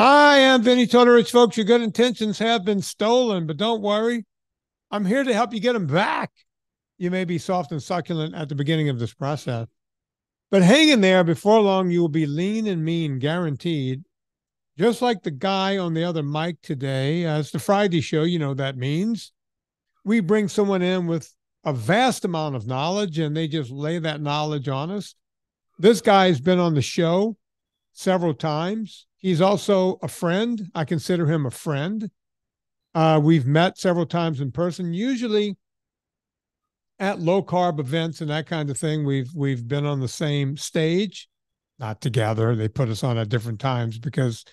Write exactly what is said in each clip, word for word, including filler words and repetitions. I am Vinny Tortorich, folks. Your good intentions have been stolen, but don't worry. I'm here to help you get them back. You may be soft and succulent at the beginning of this process, but hang in there. Before long, you will be lean and mean, guaranteed. Just like the guy on the other mic today, uh, it's the Friday show, you know what that means. We bring someone in with a vast amount of knowledge, and they just lay that knowledge on us. This guy's been on the show several times. He's also a friend. I consider him a friend. Uh, we've met several times in person, usually at low-carb events and that kind of thing. We've we've been on the same stage, not together. They put us on at different times because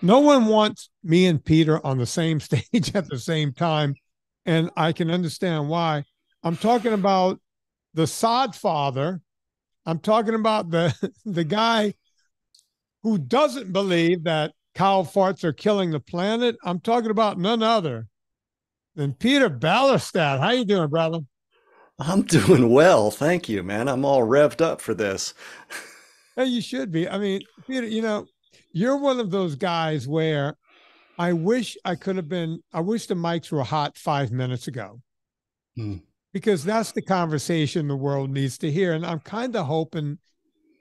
no one wants me and Peter on the same stage at the same time, and I can understand why. I'm talking about the sod father. I'm talking about the, the guy who doesn't believe that cow farts are killing the planet. I'm talking about none other than Peter Ballerstedt. How you doing, brother? I'm doing well. Thank you, man. I'm all revved up for this. Hey, you should be. I mean, Peter, you know, you're one of those guys where I wish I could have been, I wish the mics were hot five minutes ago. Hmm. Because that's the conversation the world needs to hear. And I'm kind of hoping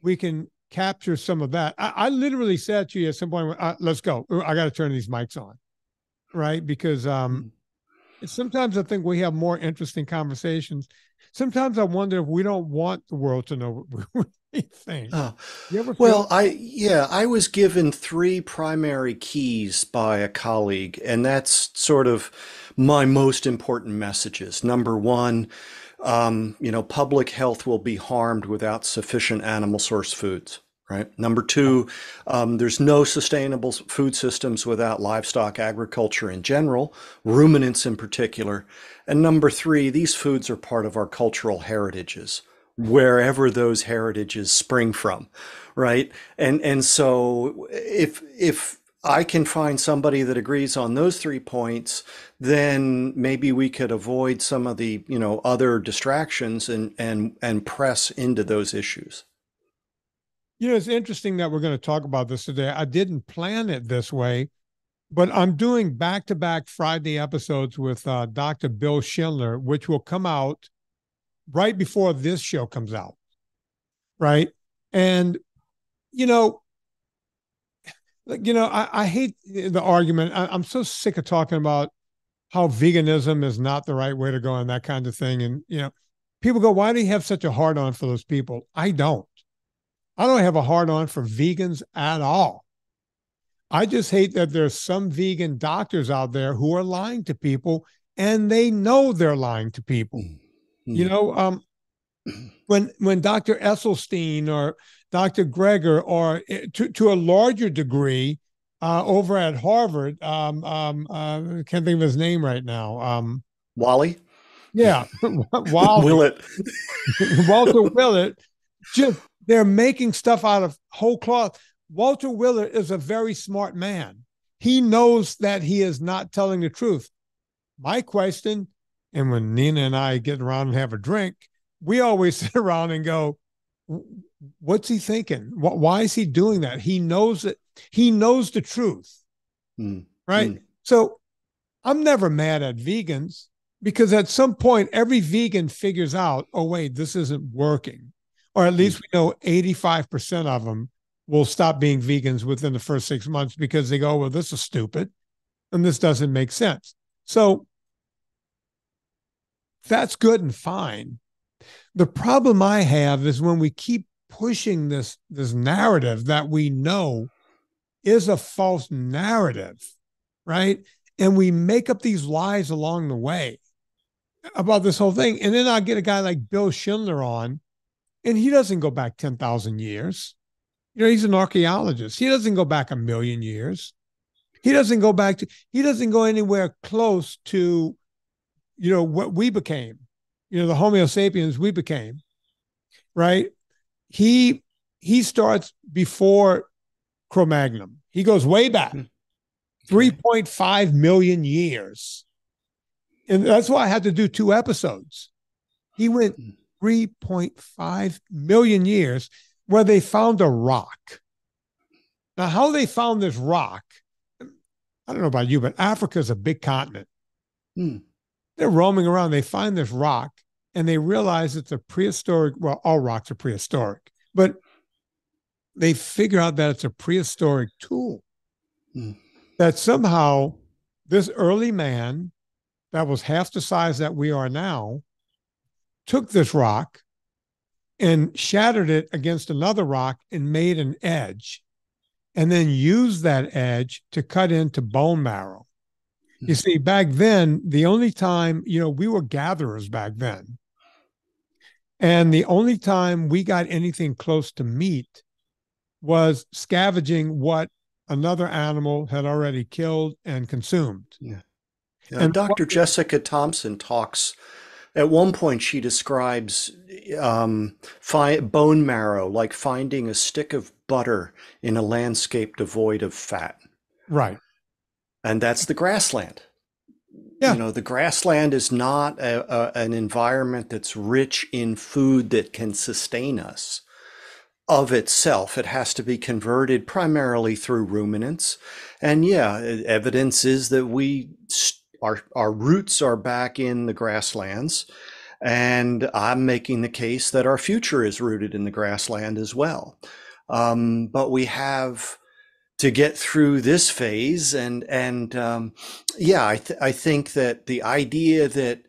we can capture some of that. I, I literally said to you at some point, uh, let's go. I got to turn these mics on, right? Because um, sometimes I think we have more interesting conversations. Sometimes I wonder if we don't want the world to know what we, we think. Uh, you ever well, feel- I yeah, I was given three primary keys by a colleague, and that's sort of my most important messages. Number one, um, you know, public health will be harmed without sufficient animal source foods. Right. Number two, um, there's no sustainable food systems without livestock agriculture in general, ruminants in particular. And number three, these foods are part of our cultural heritages, wherever those heritages spring from. Right. And and so if if I can find somebody that agrees on those three points, then maybe we could avoid some of the, you know, other distractions and and and press into those issues. You know, it's interesting that we're going to talk about this today. I didn't plan it this way, but I'm doing back-to-back Friday episodes with uh, Doctor Bill Schindler, which will come out right before this show comes out, right? And, you know, you know, I, I hate the argument. I, I'm so sick of talking about how veganism is not the right way to go and that kind of thing. And, you know, people go, why do you have such a hard-on for those people? I don't. I don't have a hard-on for vegans at all. I just hate that there's some vegan doctors out there who are lying to people, and they know they're lying to people. Mm-hmm. You know, um, when when Doctor Esselstein or Doctor Greger or to, to a larger degree uh, over at Harvard, um, um, uh, I can't think of his name right now. Um, Wally? Yeah. Wally. Willett. Walter Willett. Just... They're making stuff out of whole cloth. Walter Willett is a very smart man. He knows that he is not telling the truth. My question, and when Nina and I get around and have a drink, we always sit around and go, what's he thinking? Why is he doing that? He knows that he knows the truth, mm. right? Mm. So I'm never mad at vegans because at some point, every vegan figures out, oh, wait, this isn't working. Or at least we know eighty-five percent of them will stop being vegans within the first six months because they go, well, this is stupid and this doesn't make sense. So that's good and fine. The problem I have is when we keep pushing this, this narrative that we know is a false narrative, right? And we make up these lies along the way about this whole thing. And then I get a guy like Bill Schindler on, and he doesn't go back ten thousand years. You know, he's an archaeologist. He doesn't go back a million years. He doesn't go back to, he doesn't go anywhere close to, you know, what we became, you know, the Homo sapiens we became, right? He, he starts before Cro-Magnon. He goes way back, three point five million years. And that's why I had to do two episodes. He went three point five million years where they found a rock. Now, how they found this rock, I don't know about you, but Africa is a big continent. Hmm. They're roaming around. They find this rock and they realize it's a prehistoric. Well, all rocks are prehistoric, but they figure out that it's a prehistoric tool. Hmm. That somehow this early man that was half the size that we are now took this rock and shattered it against another rock and made an edge, and then used that edge to cut into bone marrow. You see, back then, the only time, you know, we were gatherers back then. And the only time we got anything close to meat was scavenging what another animal had already killed and consumed. Yeah. Yeah. And Doctor Jessica Thompson talks, at one point she describes um, fi- bone marrow, like finding a stick of butter in a landscape devoid of fat. Right. And that's the grassland. Yeah. You know, the grassland is not a, a, an environment that's rich in food that can sustain us of itself. It has to be converted primarily through ruminants. And yeah, evidence is that we, our, our roots are back in the grasslands. And I'm making the case that our future is rooted in the grassland as well. Um, but we have to get through this phase. And, and um, yeah, I, th- I think that the idea that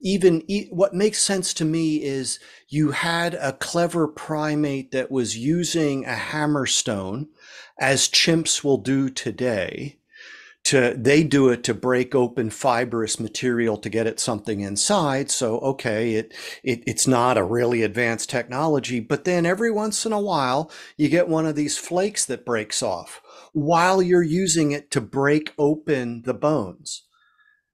even e- what makes sense to me is you had a clever primate that was using a hammerstone, as chimps will do today. To, they do it to break open fibrous material to get at something inside. So, okay, it, it it's not a really advanced technology, but then every once in a while, you get one of these flakes that breaks off while you're using it to break open the bones.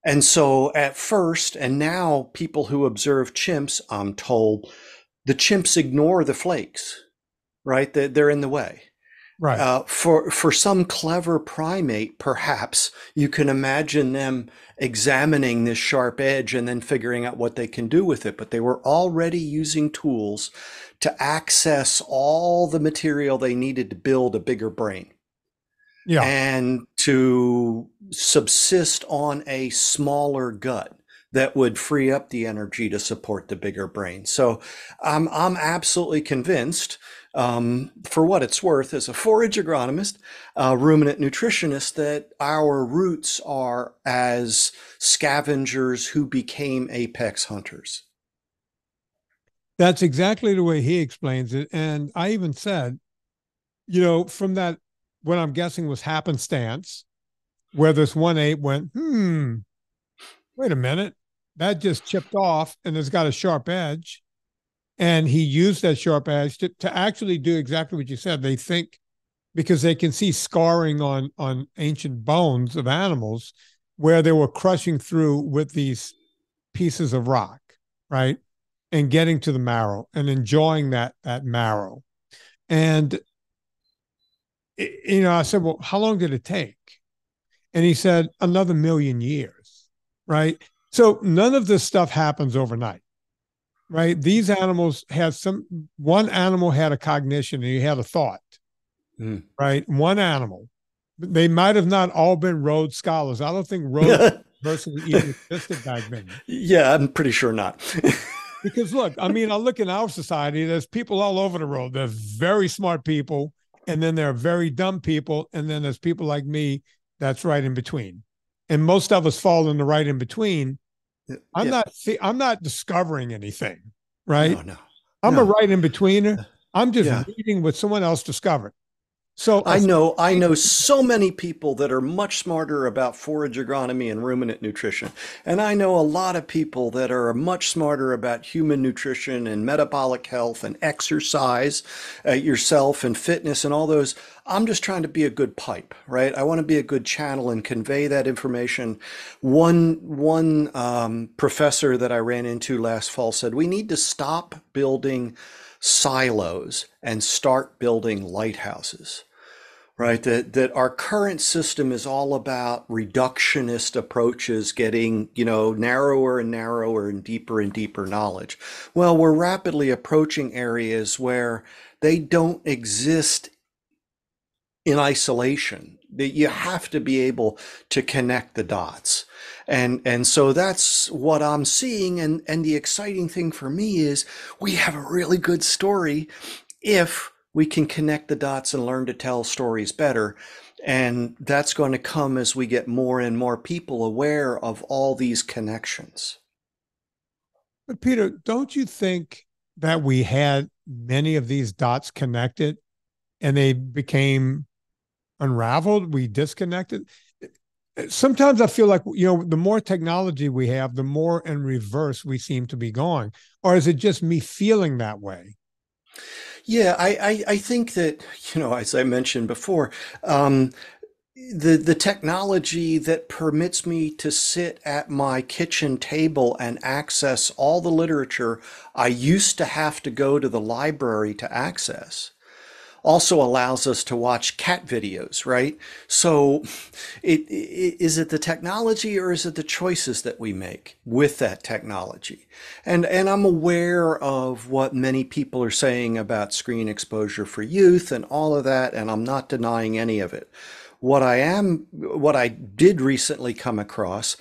And so at first, and now people who observe chimps, I'm told, the chimps ignore the flakes, right? They're, they're in the way. Right. Uh, for, for some clever primate, perhaps you can imagine them examining this sharp edge and then figuring out what they can do with it. But they were already using tools to access all the material they needed to build a bigger brain. Yeah. And to subsist on a smaller gut that would free up the energy to support the bigger brain. So um, I'm absolutely convinced, um, for what it's worth, as a forage agronomist, a ruminant nutritionist, that our roots are as scavengers who became apex hunters. That's exactly the way he explains it. And I even said, you know, from that, what I'm guessing was happenstance, where this one ape went, hmm, wait a minute, that just chipped off and it's got a sharp edge. And he used that sharp edge to, to actually do exactly what you said. They think, because they can see scarring on, on ancient bones of animals where they were crushing through with these pieces of rock, right? And getting to the marrow and enjoying that, that marrow. And, you know, I said, well, how long did it take? And he said, another million years, right? So none of this stuff happens overnight. Right. These animals had some, one animal had a cognition and he had a thought, mm. right? One animal. They might have not all been Rhodes Scholars. I don't think Rhodes personally even existed back then. Yeah, I'm pretty sure not. Because look, I mean, I look in our society, there's people all over the road. There's very smart people, and then there are very dumb people, and then there's people like me that's right in between. And most of us fall in the right in between. I'm yeah. not I'm not discovering anything, right? No, no, I'm no. a right in betweener. I'm just yeah. reading what someone else discovered. So I know I know so many people that are much smarter about forage agronomy and ruminant nutrition. And I know a lot of people that are much smarter about human nutrition and metabolic health and exercise, uh, yourself and fitness and all those. I'm just trying to be a good pipe, right? I want to be a good channel and convey that information. One, one um, professor that I ran into last fall said, we need to stop building silos and start building lighthouses. Right, that that our current system is all about reductionist approaches, getting, you know, narrower and narrower and deeper and deeper knowledge. Well, we're rapidly approaching areas where they don't exist in isolation. You have to be able to connect the dots. And and so that's what I'm seeing. And, and the exciting thing for me is we have a really good story if we can connect the dots and learn to tell stories better. And that's going to come as we get more and more people aware of all these connections. But Peter, don't you think that we had many of these dots connected and they became unraveled? We disconnected. Sometimes I feel like, you know, the more technology we have, the more in reverse we seem to be going. Or is it just me feeling that way? Yeah, I, I, I think that, you know, as I mentioned before, um, the, the technology that permits me to sit at my kitchen table and access all the literature I used to have to go to the library to access also allows us to watch cat videos, right? So it, it, is it the technology or is it the choices that we make with that technology? And, and I'm aware of what many people are saying about screen exposure for youth and all of that, and I'm not denying any of it. What I am, what I did recently come across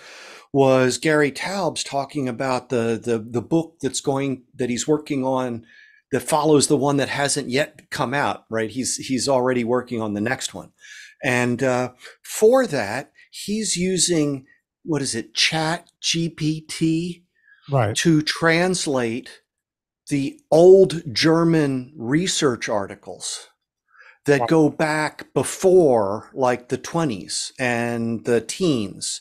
was Gary Taubes talking about the, the, the book that's going, that he's working on that follows the one that hasn't yet come out, right? He's he's already working on the next one. And uh, for that, he's using, what is it, Chat G P T, right, to translate the old German research articles that wow. go back before like the twenties and the teens.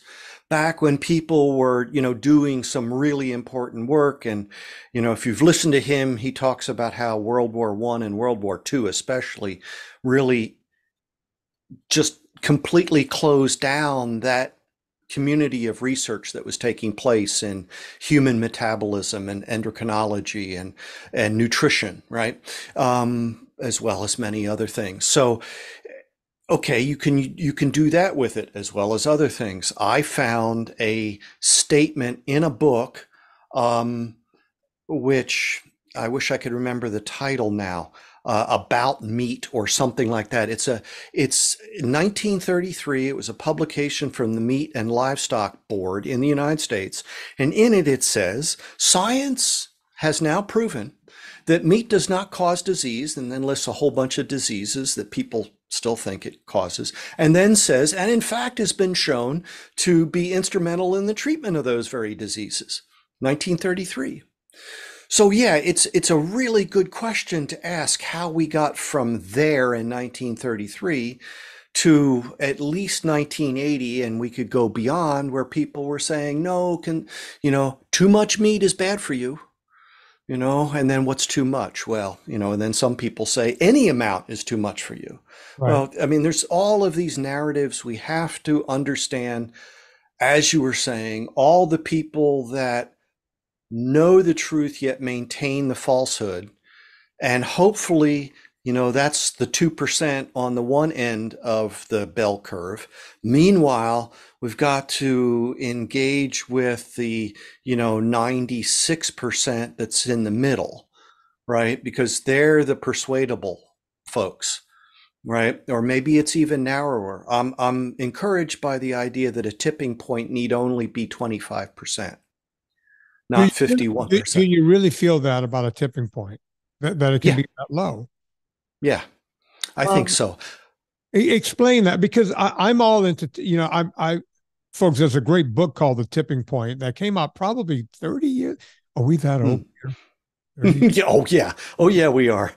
Back when people were, you know, doing some really important work. And, you know, if you've listened to him, he talks about how World War One and World War Two especially really just completely closed down that community of research that was taking place in human metabolism and endocrinology and, and nutrition, right? Um, as well as many other things. So, okay, you can you can do that with it as well as other things. I found a statement in a book, um, which I wish I could remember the title now, uh, about meat or something like that. It's a it's nineteen thirty-three. It was a publication from the Meat and Livestock Board in the United States, and in it it says science has now proven that meat does not cause disease, and then lists a whole bunch of diseases that people still think it causes, and then says, and in fact has been shown to be instrumental in the treatment of those very diseases. nineteen thirty-three. So yeah, it's it's a really good question to ask how we got from there in nineteen thirty-three to at least nineteen eighty, and we could go beyond, where people were saying, no, can you know, too much meat is bad for you. You know, and then what's too much? Well, you know, and then some people say any amount is too much for you. Right. Well, I mean, there's all of these narratives we have to understand, as you were saying, all the people that know the truth yet maintain the falsehood. And hopefully, you know, that's the two percent on the one end of the bell curve. Meanwhile, we've got to engage with the, you know, ninety-six percent that's in the middle, right? Because they're the persuadable folks, right? Or maybe it's even narrower. I'm, I'm encouraged by the idea that a tipping point need only be twenty-five percent, not fifty-one percent. Do, do you really feel that about a tipping point, that, that it can yeah. be that low? Yeah, I um, think so. Explain that, because I, I'm all into, you know, I, I, folks, there's a great book called The Tipping Point that came out probably thirty years. Are we that old? Mm. yeah, oh, yeah. Oh, yeah, we are.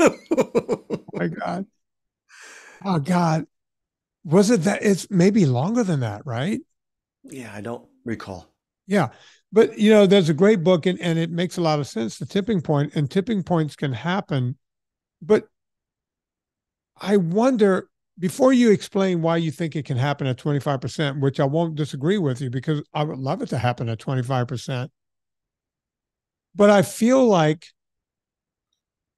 Oh, my God. Oh, God. Was it that? It's maybe longer than that, right? Yeah, I don't recall. Yeah. But, you know, there's a great book, and, and it makes a lot of sense, The Tipping Point, and tipping points can happen. But I wonder, before you explain why you think it can happen at twenty-five percent, which I won't disagree with you, because I would love it to happen at twenty-five percent. But I feel like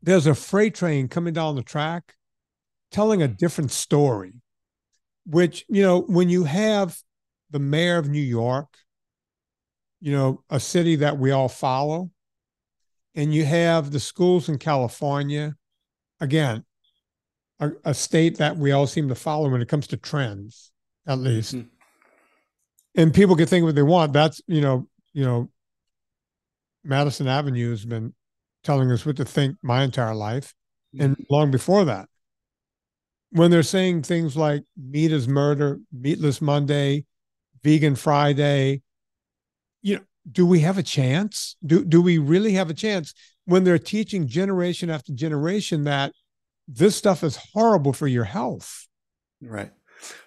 there's a freight train coming down the track telling a different story, which, you know, when you have the mayor of New York, you know, a city that we all follow, and you have the schools in California, again, a, a state that we all seem to follow when it comes to trends, at least. Mm-hmm. And people can think what they want. That's, you know, you know, Madison Avenue has been telling us what to think my entire life. Mm-hmm. And long before that, when they're saying things like meat is murder, meatless Monday, vegan Friday, you know, do we have a chance? Do, do we really have a chance when they're teaching generation after generation that this stuff is horrible for your health? Right.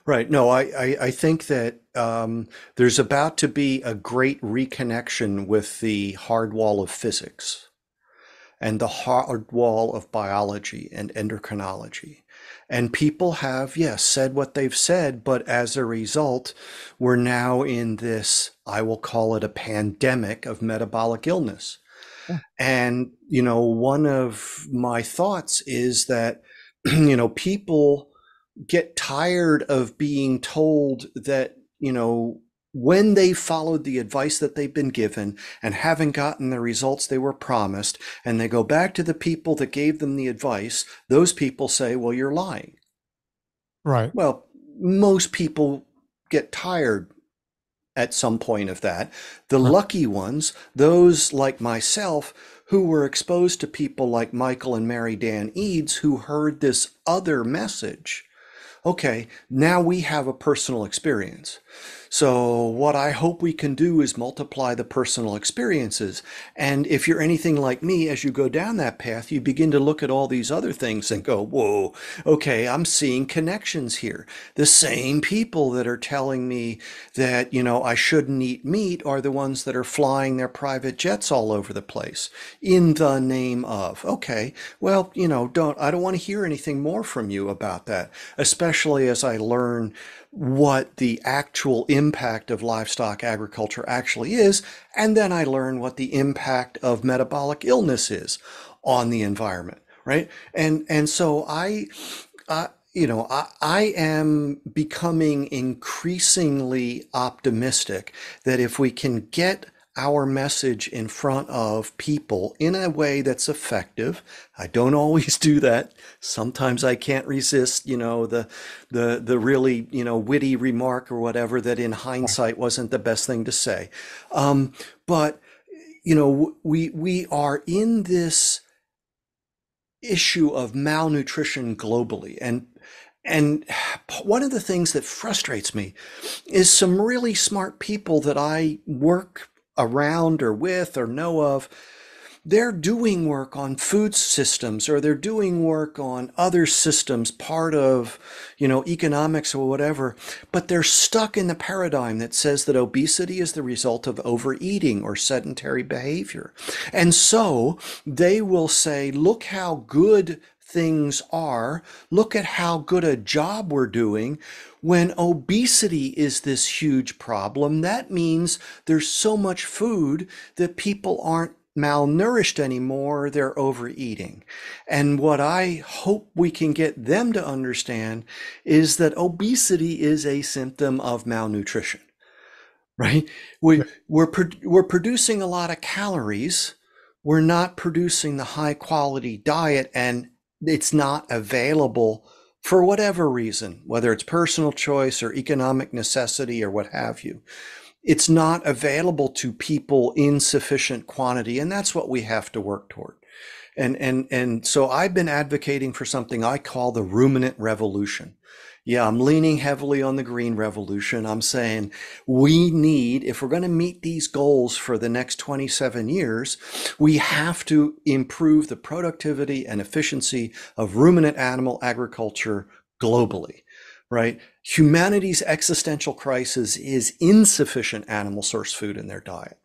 Right. No, I, I, I think that um, there's about to be a great reconnection with the hard wall of physics and the hard wall of biology and endocrinology. And people have, yes, said what they've said, but as a result, we're now in this, I will call it a pandemic of metabolic illness. Yeah. And, you know, one of my thoughts is that, you know, people get tired of being told that, you know, when they followed the advice that they've been given and haven't gotten the results they were promised, and they go back to the people that gave them the advice, those people say, well, you're lying. Right. Well, most people get tired at some point of that. The right. lucky ones, those like myself, who were exposed to people like Michael and Mary Dan Eades, who heard this other message. Okay, now we have a personal experience. So what I hope we can do is multiply the personal experiences. And if you're anything like me, as you go down that path, you begin to look at all these other things and go, whoa, okay, I'm seeing connections here. The same people that are telling me that, you know, I shouldn't eat meat are the ones that are flying their private jets all over the place in the name of, okay, well, you know, don't, I don't want to hear anything more from you about that, especially as I learn what the actual impact of livestock agriculture actually is, and then I learn what the impact of metabolic illness is on the environment, right? And and so I, uh, you know, I, I am becoming increasingly optimistic that if we can get our message in front of people in a way that's effective. I don't always do that. Sometimes I can't resist, you know, the, the, the really, you know, witty remark or whatever that in hindsight wasn't the best thing to say. Um, but, you know, we, we are in this issue of malnutrition globally. And And one of the things that frustrates me is some really smart people that I work around or with or know of, they're doing work on food systems, or they're doing work on other systems, part of, you know, economics or whatever, but they're stuck in the paradigm that says that obesity is the result of overeating or sedentary behavior. And so they will say, look how good things are, look at how good a job we're doing. When obesity is this huge problem, that means there's so much food that people aren't malnourished anymore, they're overeating. And what I hope we can get them to understand is that obesity is a symptom of malnutrition, right? We, we're, pro- we're producing a lot of calories, we're not producing the high quality diet, and it's not available for whatever reason, whether it's personal choice or economic necessity or what have you. It's not available to people in sufficient quantity, and that's what we have to work toward. And and and so I've been advocating for something I call the ruminant revolution. Yeah, I'm leaning heavily on the green revolution. I'm saying we need, if we're going to meet these goals for the next twenty-seven years, we have to improve the productivity and efficiency of ruminant animal agriculture globally, right? Humanity's existential crisis is insufficient animal source food in their diet.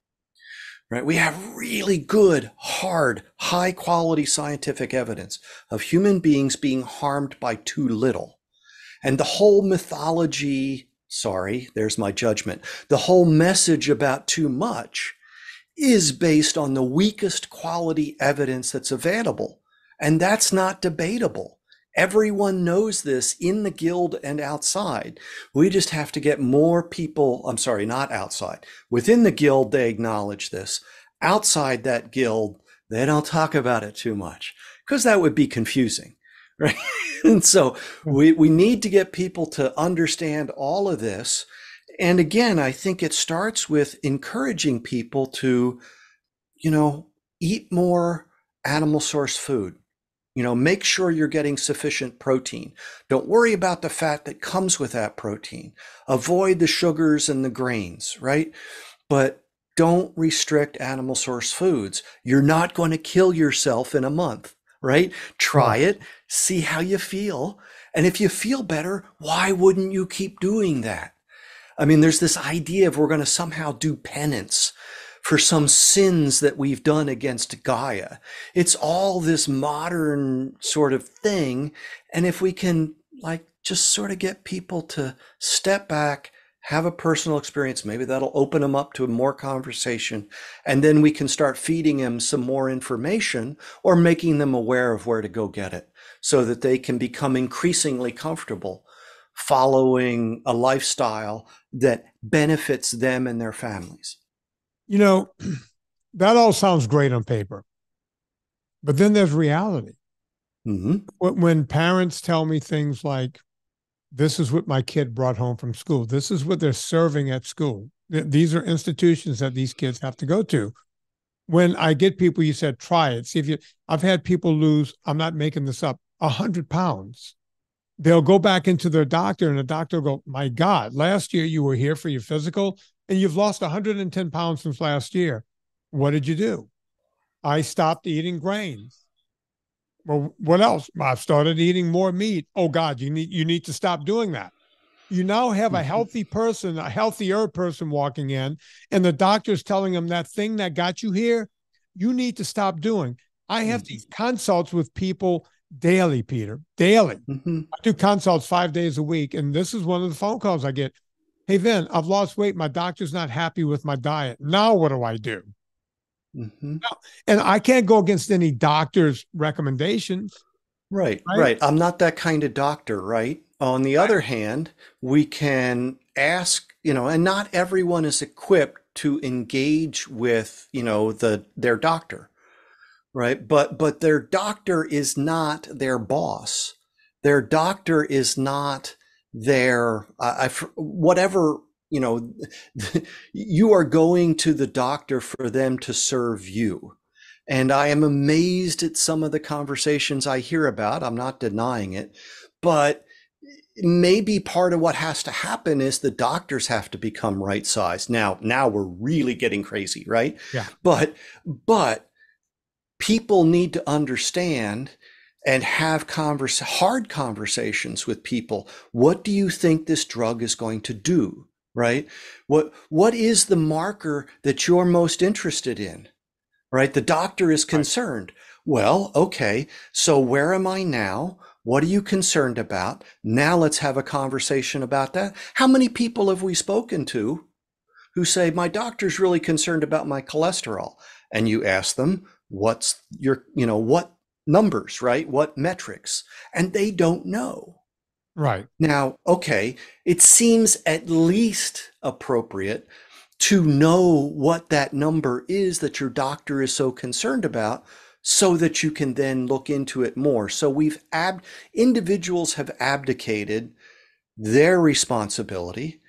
Right? We have really good, hard, high quality scientific evidence of human beings being harmed by too little. And the whole mythology, sorry, there's my judgment, the whole message about too much is based on the weakest quality evidence that's available. And that's not debatable. Everyone knows this in the guild and outside. We just have to get more people, I'm sorry, not outside. Within the guild, they acknowledge this. Outside that guild, they don't talk about it too much because that would be confusing. right? And so we, we need to get people to understand all of this. And again, I think it starts with encouraging people to, you know, eat more animal source food. You know, make sure you're getting sufficient protein. Don't worry about the fat that comes with that protein. Avoid the sugars and the grains, right? But don't restrict animal source foods. You're not going to kill yourself in a month, right? Try it, see how you feel. And if you feel better, why wouldn't you keep doing that? I mean, there's this idea of we're going to somehow do penance for some sins that we've done against Gaia. It's all this modern sort of thing. And if we can, like, just sort of get people to step back, have a personal experience, maybe that'll open them up to more conversation. And then we can start feeding them some more information or making them aware of where to go get it so that they can become increasingly comfortable following a lifestyle that benefits them and their families. You know, that all sounds great on paper, but then there's reality. Mm-hmm. When parents tell me things like, this is what my kid brought home from school, this is what they're serving at school, these are institutions that these kids have to go to. When I get people, you said, try it, see if you, I've had people lose, I'm not making this up, one hundred pounds. They'll go back into their doctor and the doctor will go, my God, last year you were here for your physical and you've lost one hundred ten pounds since last year. What did you do? I stopped eating grains. Well, what else? I've started eating more meat. Oh God, you need, you need to stop doing that. You now have a healthy person, a healthier person walking in, and the doctor's telling them that thing that got you here, you need to stop doing. I have these consults with people daily, Peter, daily. Mm-hmm. I do consults five days a week. And this is one of the phone calls I get. Hey, Vin, I've lost weight. My doctor's not happy with my diet. Now what do I do? Mm-hmm. Now, and I can't go against any doctor's recommendations. Right, right, right. I'm not that kind of doctor, right? On the right. other hand, we can ask, you know, and not everyone is equipped to engage with, you know, the their doctor. Right. But but their doctor is not their boss. Their doctor is not their uh, I, whatever, you know, you are going to the doctor for them to serve you. And I am amazed at some of the conversations I hear about. I'm not denying it, but maybe part of what has to happen is the doctors have to become right sized. Now, now we're really getting crazy. Right. Yeah. But but. People need to understand and have converse, hard conversations with people. What do you think this drug is going to do, right? What, what is the marker that you're most interested in, right? The doctor is concerned. Right. Well, okay, so where am I now? What are you concerned about? Now let's have a conversation about that. How many people have we spoken to who say, my doctor's really concerned about my cholesterol? And you ask them, what's your, you know, what numbers, right? What metrics? And they don't know. Right. Now, okay, it seems at least appropriate to know what that number is that your doctor is so concerned about so that you can then look into it more. So we've, ab- individuals have abdicated their responsibility.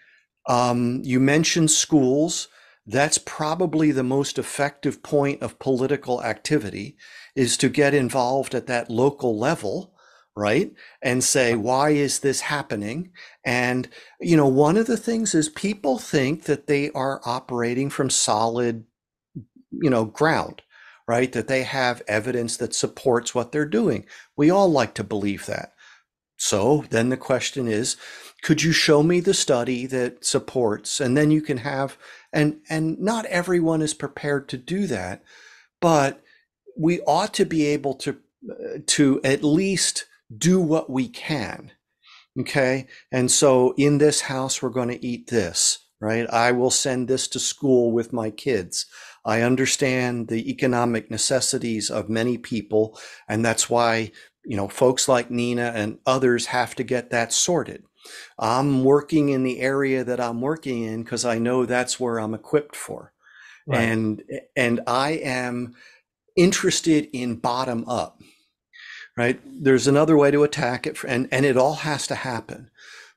Um, you mentioned schools. That's probably the most effective point of political activity, is to get involved at that local level, right? And say, why is this happening? And, you know, one of the things is people think that they are operating from solid, you know, ground, right? That they have evidence that supports what they're doing. We all like to believe that. So then the question is, could you show me the study that supports? And then you can have, and and not everyone is prepared to do that, but we ought to be able to to at least do what we can. Okay, and so in this house we're going to eat this, right? I will send this to school with my kids. I understand the economic necessities of many people, and that's why, you know, folks like Nina and others have to get that sorted. I'm working in the area that I'm working in because I know that's where I'm equipped for. Right. And and I am interested in bottom up, right? There's another way to attack it, and, and it all has to happen.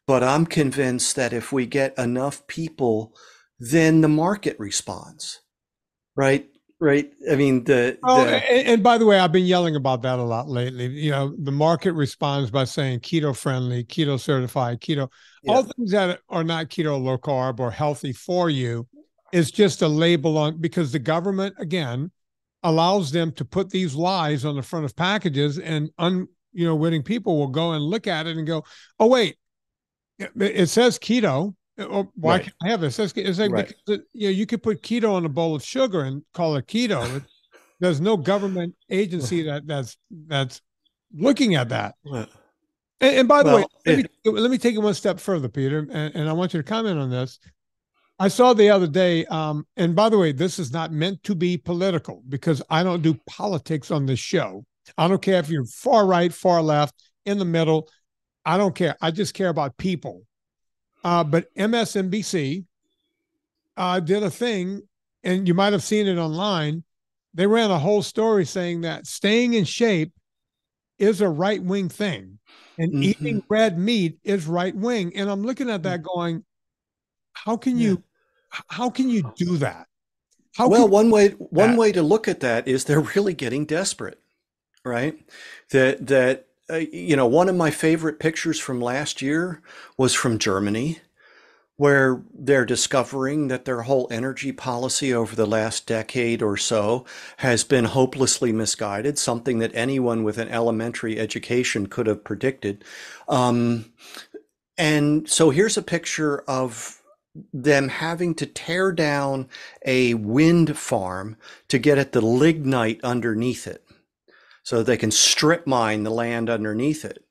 But I'm convinced that if we get enough people, then the market responds, right? Right. I mean, the, oh, the and, and by the way, I've been yelling about that a lot lately. You know, the market responds by saying keto friendly, keto certified, keto, yeah. all things that are not keto, low carb, or healthy for you. It's just a label on, because the government, again, allows them to put these lies on the front of packages, and un, you know, winning people will go and look at it and go, oh, wait, it says keto. Why right. can't I have this? It? It's like, right. because it, you know, you could put keto on a bowl of sugar and call it keto. It, there's no government agency that that's that's looking at that. And, and by the well, way, let me, it, let me take it one step further, Peter, and, and I want you to comment on this. I saw the other day, um, and by the way, this is not meant to be political, because I don't do politics on this show. I don't care if you're far right, far left, in the middle. I don't care. I just care about people. Uh, but M S N B C uh, did a thing, and you might have seen it online. They ran a whole story saying that staying in shape is a right-wing thing, and mm-hmm. eating red meat is right-wing. And I'm looking at that going, how can you, yeah. how can you do that? How well, one way one that? way to look at that is they're really getting desperate, right? That that. Uh, you know, one of my favorite pictures from last year was from Germany, where they're discovering that their whole energy policy over the last decade or so has been hopelessly misguided, something that anyone with an elementary education could have predicted. Um, and so here's a picture of them having to tear down a wind farm to get at the lignite underneath it, so they can strip mine the land underneath it,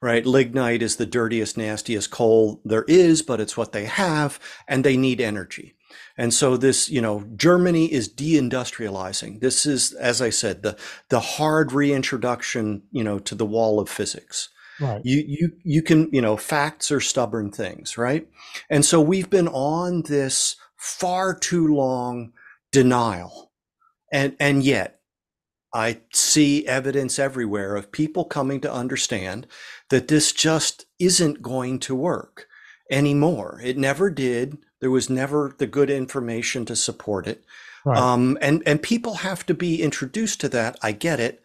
right? Lignite is the dirtiest, nastiest coal there is, but it's what they have, and they need energy. And so this, you know, Germany is deindustrializing. This is, as I said, the the hard reintroduction, you know, to the wall of physics. Right. You, you, you can, you know, facts are stubborn things, right? And so we've been on this far too long denial, and and yet, I see evidence everywhere of people coming to understand that this just isn't going to work anymore. It never did. There was never the good information to support it. Right. Um, and, and people have to be introduced to that. I get it.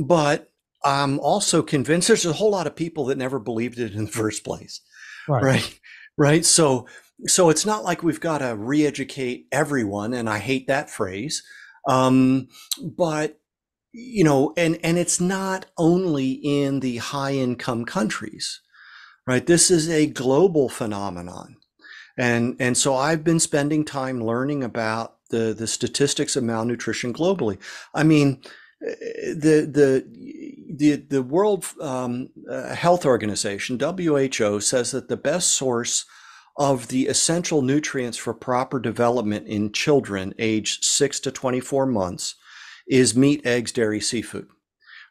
But I'm also convinced there's a whole lot of people that never believed it in the first place. Right. Right. Right? So, so it's not like we've got to re-educate everyone. And I hate that phrase. Um, but, you know, and, and it's not only in the high income countries, right? This is a global phenomenon. And, and so I've been spending time learning about the, the statistics of malnutrition globally. I mean, the, the, the, the World um, uh, Health Organization, W H O, says that the best source of the essential nutrients for proper development in children aged six to twenty-four months is meat, eggs, dairy, seafood,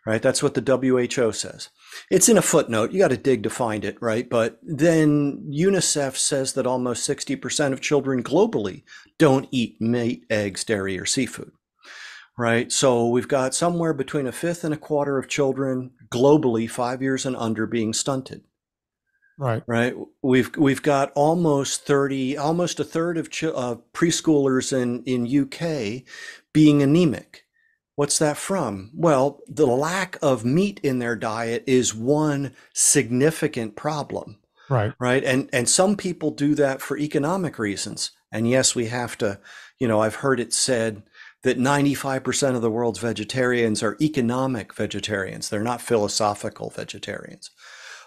right? That's what the W H O says. It's in a footnote. You got to dig to find it, right? But then UNICEF says that almost sixty percent of children globally don't eat meat, eggs, dairy, or seafood, right? So we've got somewhere between a fifth and a quarter of children globally, five years and under, being stunted. Right. Right. We've we've got almost thirty, almost a third of ch uh, preschoolers in, in U K being anemic. What's that from? Well, the lack of meat in their diet is one significant problem. Right. Right. And and some people do that for economic reasons. And yes, we have to, you know, I've heard it said that ninety-five percent of the world's vegetarians are economic vegetarians. They're not philosophical vegetarians.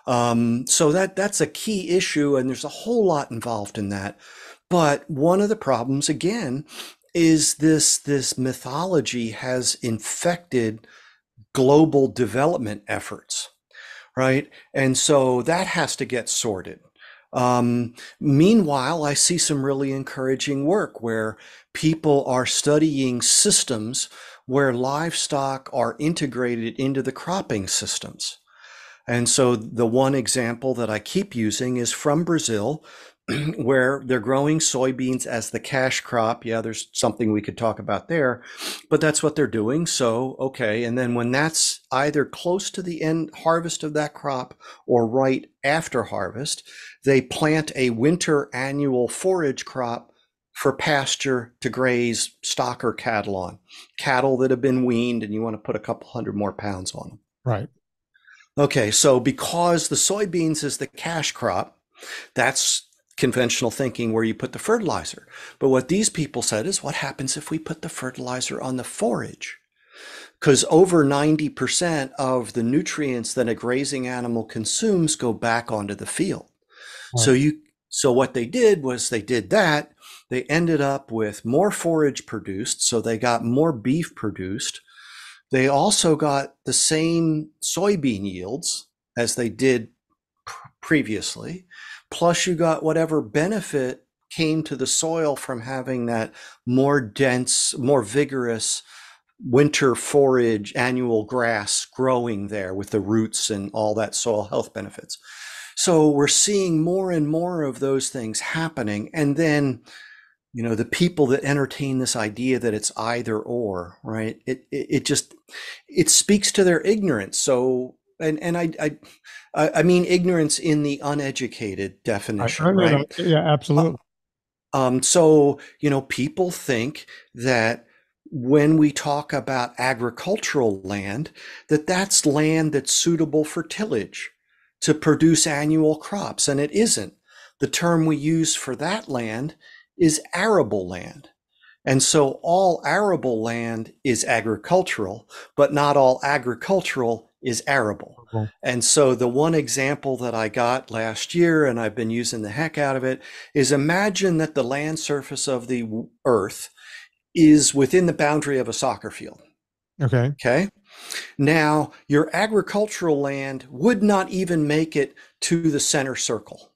Um, so that that's a key issue, and there's a whole lot involved in that. But one of the problems, again, is this this mythology has infected global development efforts, right? And so that has to get sorted. Um, meanwhile, I see some really encouraging work where people are studying systems where livestock are integrated into the cropping systems. And so the one example that I keep using is from Brazil, where they're growing soybeans as the cash crop. Yeah, there's something we could talk about there, but that's what they're doing. So, okay. And then when that's either close to the end harvest of that crop or right after harvest, they plant a winter annual forage crop for pasture to graze stock or cattle on, cattle that have been weaned, and you want to put a couple hundred more pounds on them. Right. Okay. So because the soybeans is the cash crop, that's conventional thinking where you put the fertilizer. But what these people said is, what happens if we put the fertilizer on the forage? Because over ninety percent of the nutrients that a grazing animal consumes go back onto the field. Right. So you, so what they did was they did that. They ended up with more forage produced. So they got more beef produced. They also got the same soybean yields as they did pr- previously. Plus you got whatever benefit came to the soil from having that more dense, more vigorous winter forage annual grass growing there with the roots and all that soil health benefits. So we're seeing more and more of those things happening. And then, you know, the people that entertain this idea that it's either or, right? It, it, it just, it speaks to their ignorance. So, and, and I, I, I mean, ignorance in the uneducated definition, I, I mean, right? Yeah, absolutely. Um, so, you know, people think that when we talk about agricultural land, that that's land that's suitable for tillage to produce annual crops, and it isn't. The term we use for that land is arable land. And so all arable land is agricultural, but not all agricultural is arable. Okay. And so the one example that I got last year, and I've been using the heck out of it, is imagine that the land surface of the earth is within the boundary of a soccer field. Okay. Okay. Now your agricultural land would not even make it to the center circle.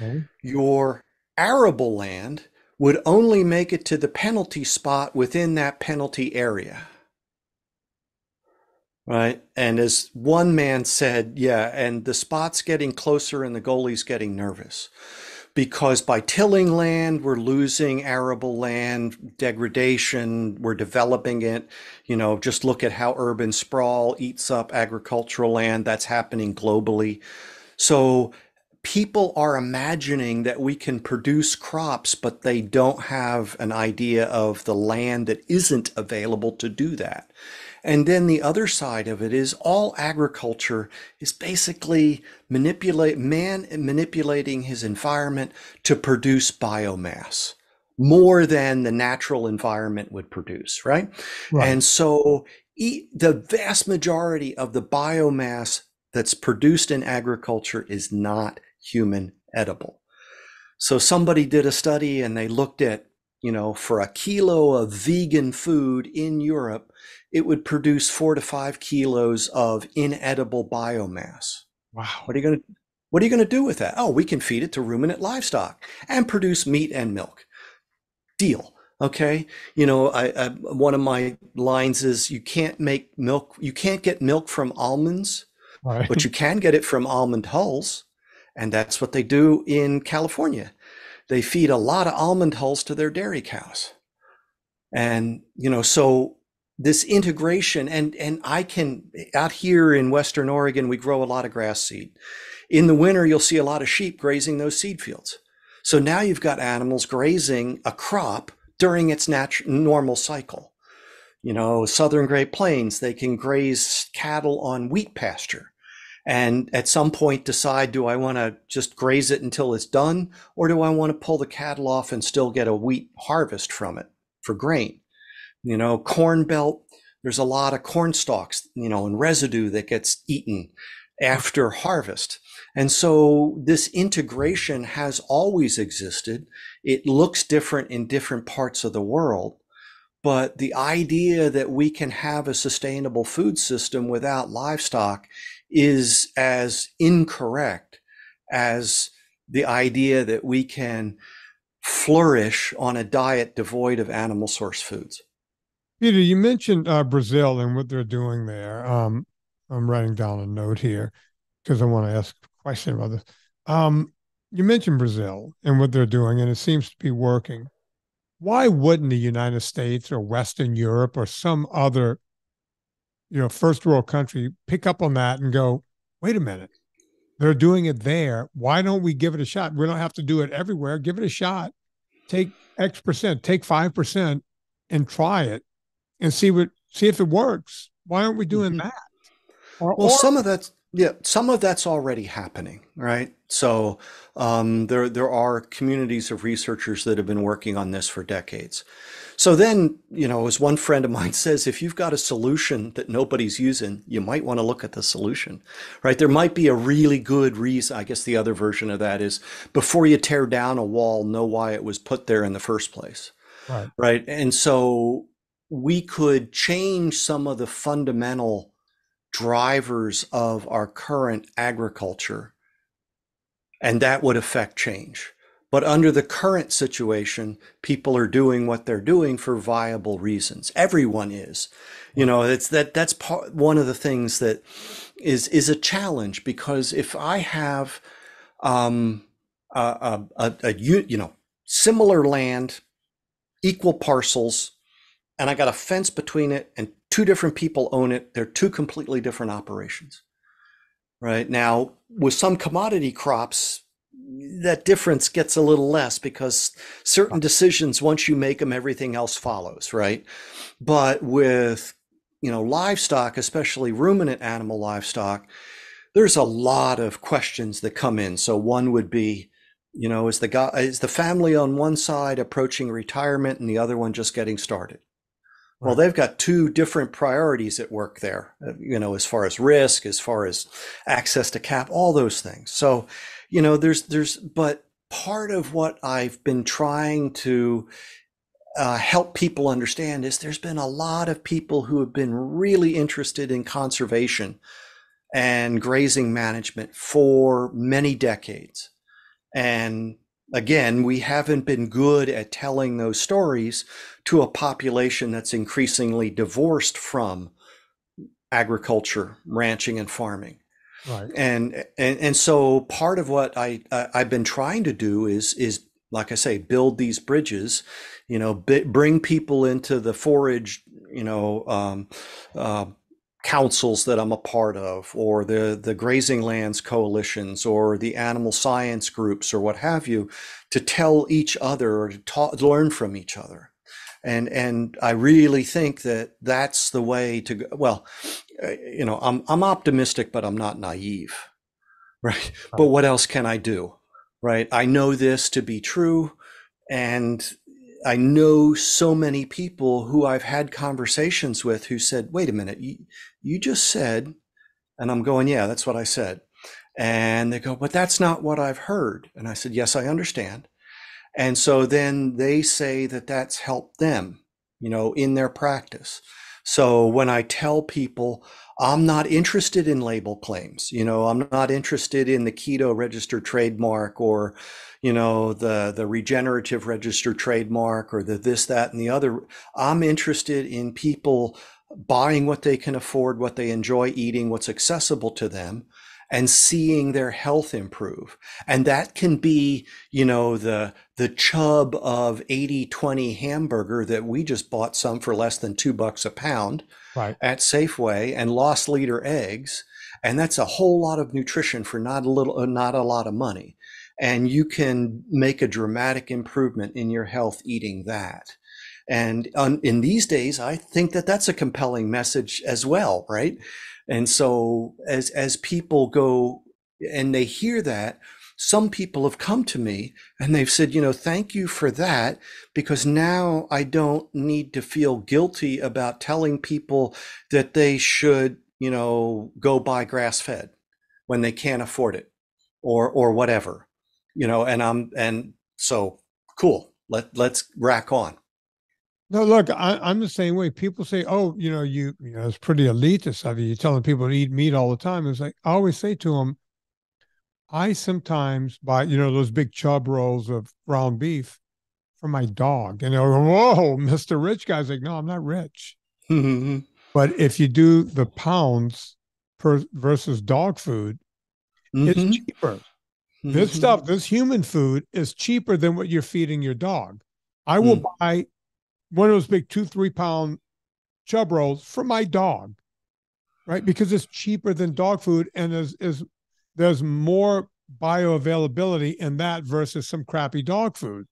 Okay. Your arable land would only make it to the penalty spot within that penalty area. Right. And as one man said, yeah, and the spot's getting closer and the goalie's getting nervous because by tilling land, we're losing arable land degradation. We're developing it. You know, just look at how urban sprawl eats up agricultural land. That's happening globally. So people are imagining that we can produce crops, but they don't have an idea of the land that isn't available to do that. And then the other side of it is all agriculture is basically manipulate man manipulating his environment to produce biomass more than the natural environment would produce, right? Right. And so e- the vast majority of the biomass that's produced in agriculture is not human edible. So somebody did a study and they looked at, you know, for a kilo of vegan food in Europe, it would produce four to five kilos of inedible biomass. Wow. What are you going to, what are you going to do with that? Oh, we can feed it to ruminant livestock and produce meat and milk. Deal. Okay. You know, I, I one of my lines is you can't make milk. You can't get milk from almonds, right, but you can get it from almond hulls. And that's what they do in California. They feed a lot of almond hulls to their dairy cows. And, you know, so this integration, and and I can, out here in Western Oregon, we grow a lot of grass seed. In the winter, you'll see a lot of sheep grazing those seed fields. So now you've got animals grazing a crop during its natural normal cycle. You know, Southern Great Plains, they can graze cattle on wheat pasture and at some point decide, do I want to just graze it until it's done? Or do I want to pull the cattle off and still get a wheat harvest from it for grain? You know, corn belt, there's a lot of corn stalks, you know, and residue that gets eaten after harvest. And so this integration has always existed. It looks different in different parts of the world, but the idea that we can have a sustainable food system without livestock is as incorrect as the idea that we can flourish on a diet devoid of animal source foods. Peter, you mentioned uh, Brazil and what they're doing there. Um, I'm writing down a note here because I want to ask a question about this. Um, You mentioned Brazil and what they're doing, and it seems to be working. Why wouldn't the United States or Western Europe or some other, you know, first world country pick up on that and go, wait a minute, they're doing it there. Why don't we give it a shot? We don't have to do it everywhere. Give it a shot. Take X percent, take five percent and try it and see what, see if it works. Why aren't we doing mm-hmm. that? Or, well, or- some of that's, yeah, some of that's already happening, right? So um, there there are communities of researchers that have been working on this for decades. So then, you know, as one friend of mine says, if you've got a solution that nobody's using, you might want to look at the solution, right? There might be a really good reason. I guess the other version of that is before you tear down a wall, know why it was put there in the first place, right? right? And so we could change some of the fundamental drivers of our current agriculture, and that would affect change. But under the current situation, people are doing what they're doing for viable reasons. Everyone is, you know, it's that that's part, one of the things that is is a challenge, because if I have um a a, a you know similar land, equal parcels, and I got a fence between it and two different people own it, they're two completely different operations. Right now, with some commodity crops, that difference gets a little less because certain decisions, once you make them, everything else follows, right? But with, you know, livestock, especially ruminant animal livestock, there's a lot of questions that come in. So one would be, you know, is the guy, is the family on one side approaching retirement and the other one just getting started? Well, they've got two different priorities at work there, you know, as far as risk, as far as access to cap, all those things. So, you know, there's, there's, but part of what I've been trying to uh, help people understand is there's been a lot of people who have been really interested in conservation and grazing management for many decades. And again, we haven't been good at telling those stories to a population that's increasingly divorced from agriculture, ranching, and farming. Right. And, and and so part of what I uh, I've been trying to do is is like I say, build these bridges, you know, b- bring people into the forage, you know, um, uh, councils that I'm a part of, or the the grazing lands coalitions, or the animal science groups, or what have you, to tell each other or to ta- learn from each other, and and I really think that that's the way to go. Well, you know, I'm I'm optimistic, but I'm not naive, right? But what else can I do, right? I know this to be true, and I know so many people who I've had conversations with who said, wait a minute, you, you just said, and I'm going, yeah, that's what I said. And they go, but that's not what I've heard. And I said, yes, I understand. And so then they say that that's helped them, you know, in their practice. So when I tell people I'm not interested in label claims, you know, I'm not interested in the keto registered trademark, or, you know, the, the regenerative registered trademark, or the this, that, and the other. I'm interested in people buying what they can afford, what they enjoy eating, what's accessible to them, and seeing their health improve. And that can be, you know, the the chub of eighty twenty hamburger that we just bought some for less than two bucks a pound right. at Safeway, and lost leader eggs. And that's a whole lot of nutrition for not a little, not a lot of money. And you can make a dramatic improvement in your health eating that. And on, in these days, I think that that's a compelling message as well, right? And so as as people go and they hear that, some people have come to me and they've said, you know, thank you for that, because now I don't need to feel guilty about telling people that they should, you know, go buy grass-fed when they can't afford it, or or whatever, you know. And I'm and so cool. Let let's rack on. No, look, I, I'm the same way. People say, oh, you know, you, you know, it's pretty elitist of you. You're telling people to eat meat all the time. It's like, I always say to them, I sometimes buy, you know, those big chub rolls of ground beef for my dog. And they're like, whoa, Mister Rich Guy's like, no, I'm not rich. Mm-hmm. But if you do the pounds per versus dog food, mm-hmm. it's cheaper. Mm-hmm. This stuff, this human food is cheaper than what you're feeding your dog. I will mm. buy one of those big two, three pound chub rolls for my dog, right? Because it's cheaper than dog food, and there's, is, there's more bioavailability in that versus some crappy dog food,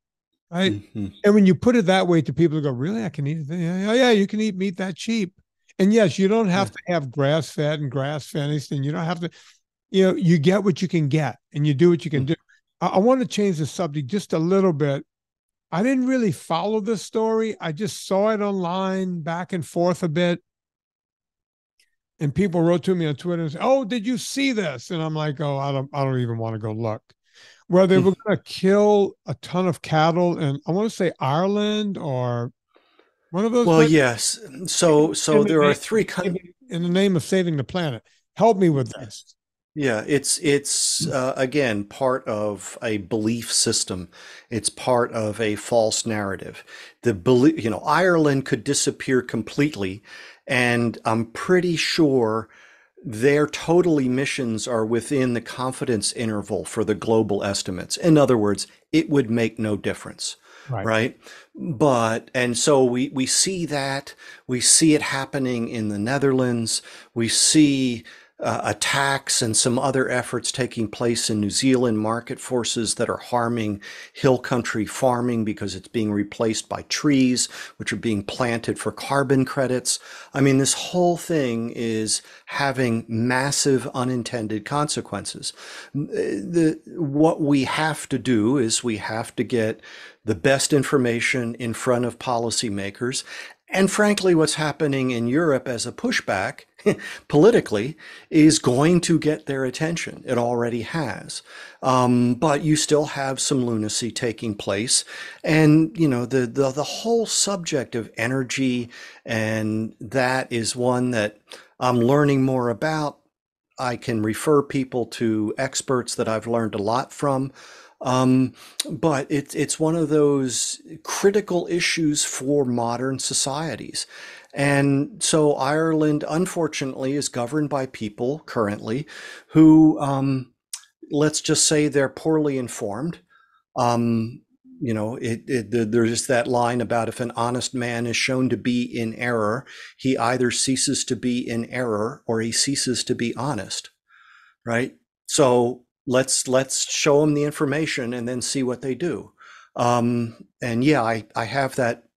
right? Mm-hmm. And when you put it that way to people who go, really, I can eat it? Oh, yeah, you can eat meat that cheap. And yes, you don't have yeah. to have grass-fed and grass-finished, and you don't have to, you know, you get what you can get, and you do what you can mm-hmm. do. I, I want to change the subject just a little bit. I didn't really follow this story. I just saw it online back and forth a bit. And people wrote to me on Twitter and said, oh, did you see this? And I'm like, oh, I don't, I don't even want to go look. Where they were going to kill a ton of cattle in, I want to say Ireland or one of those. Well, places. Yes. So, so in, there in, are three countries. In the name of saving the planet. Help me with this. Yeah, it's it's uh, again part of a belief system. It's part of a false narrative. The belief, you know, Ireland could disappear completely, and I'm pretty sure their total emissions are within the confidence interval for the global estimates. In other words, it would make no difference. Right. Right. But and so we, we see that we see it happening in the Netherlands. We see Uh, attacks and some other efforts taking place in New Zealand, market forces that are harming hill country farming because it's being replaced by trees, which are being planted for carbon credits. I mean, this whole thing is having massive unintended consequences. The, what we have to do is we have to get the best information in front of policymakers. And frankly, what's happening in Europe as a pushback politically is going to get their attention. It already has. Um, but you still have some lunacy taking place. And, you know, the, the, the whole subject of energy, and that is one that I'm learning more about. I can refer people to experts that I've learned a lot from. Um, but it's, it's one of those critical issues for modern societies. And so Ireland, unfortunately, is governed by people currently who, um, let's just say they're poorly informed. Um, you know, it, it, there's that line about if an honest man is shown to be in error, he either ceases to be in error or he ceases to be honest, right? So let's let's show them the information and then see what they do. Um, and yeah, I, I have that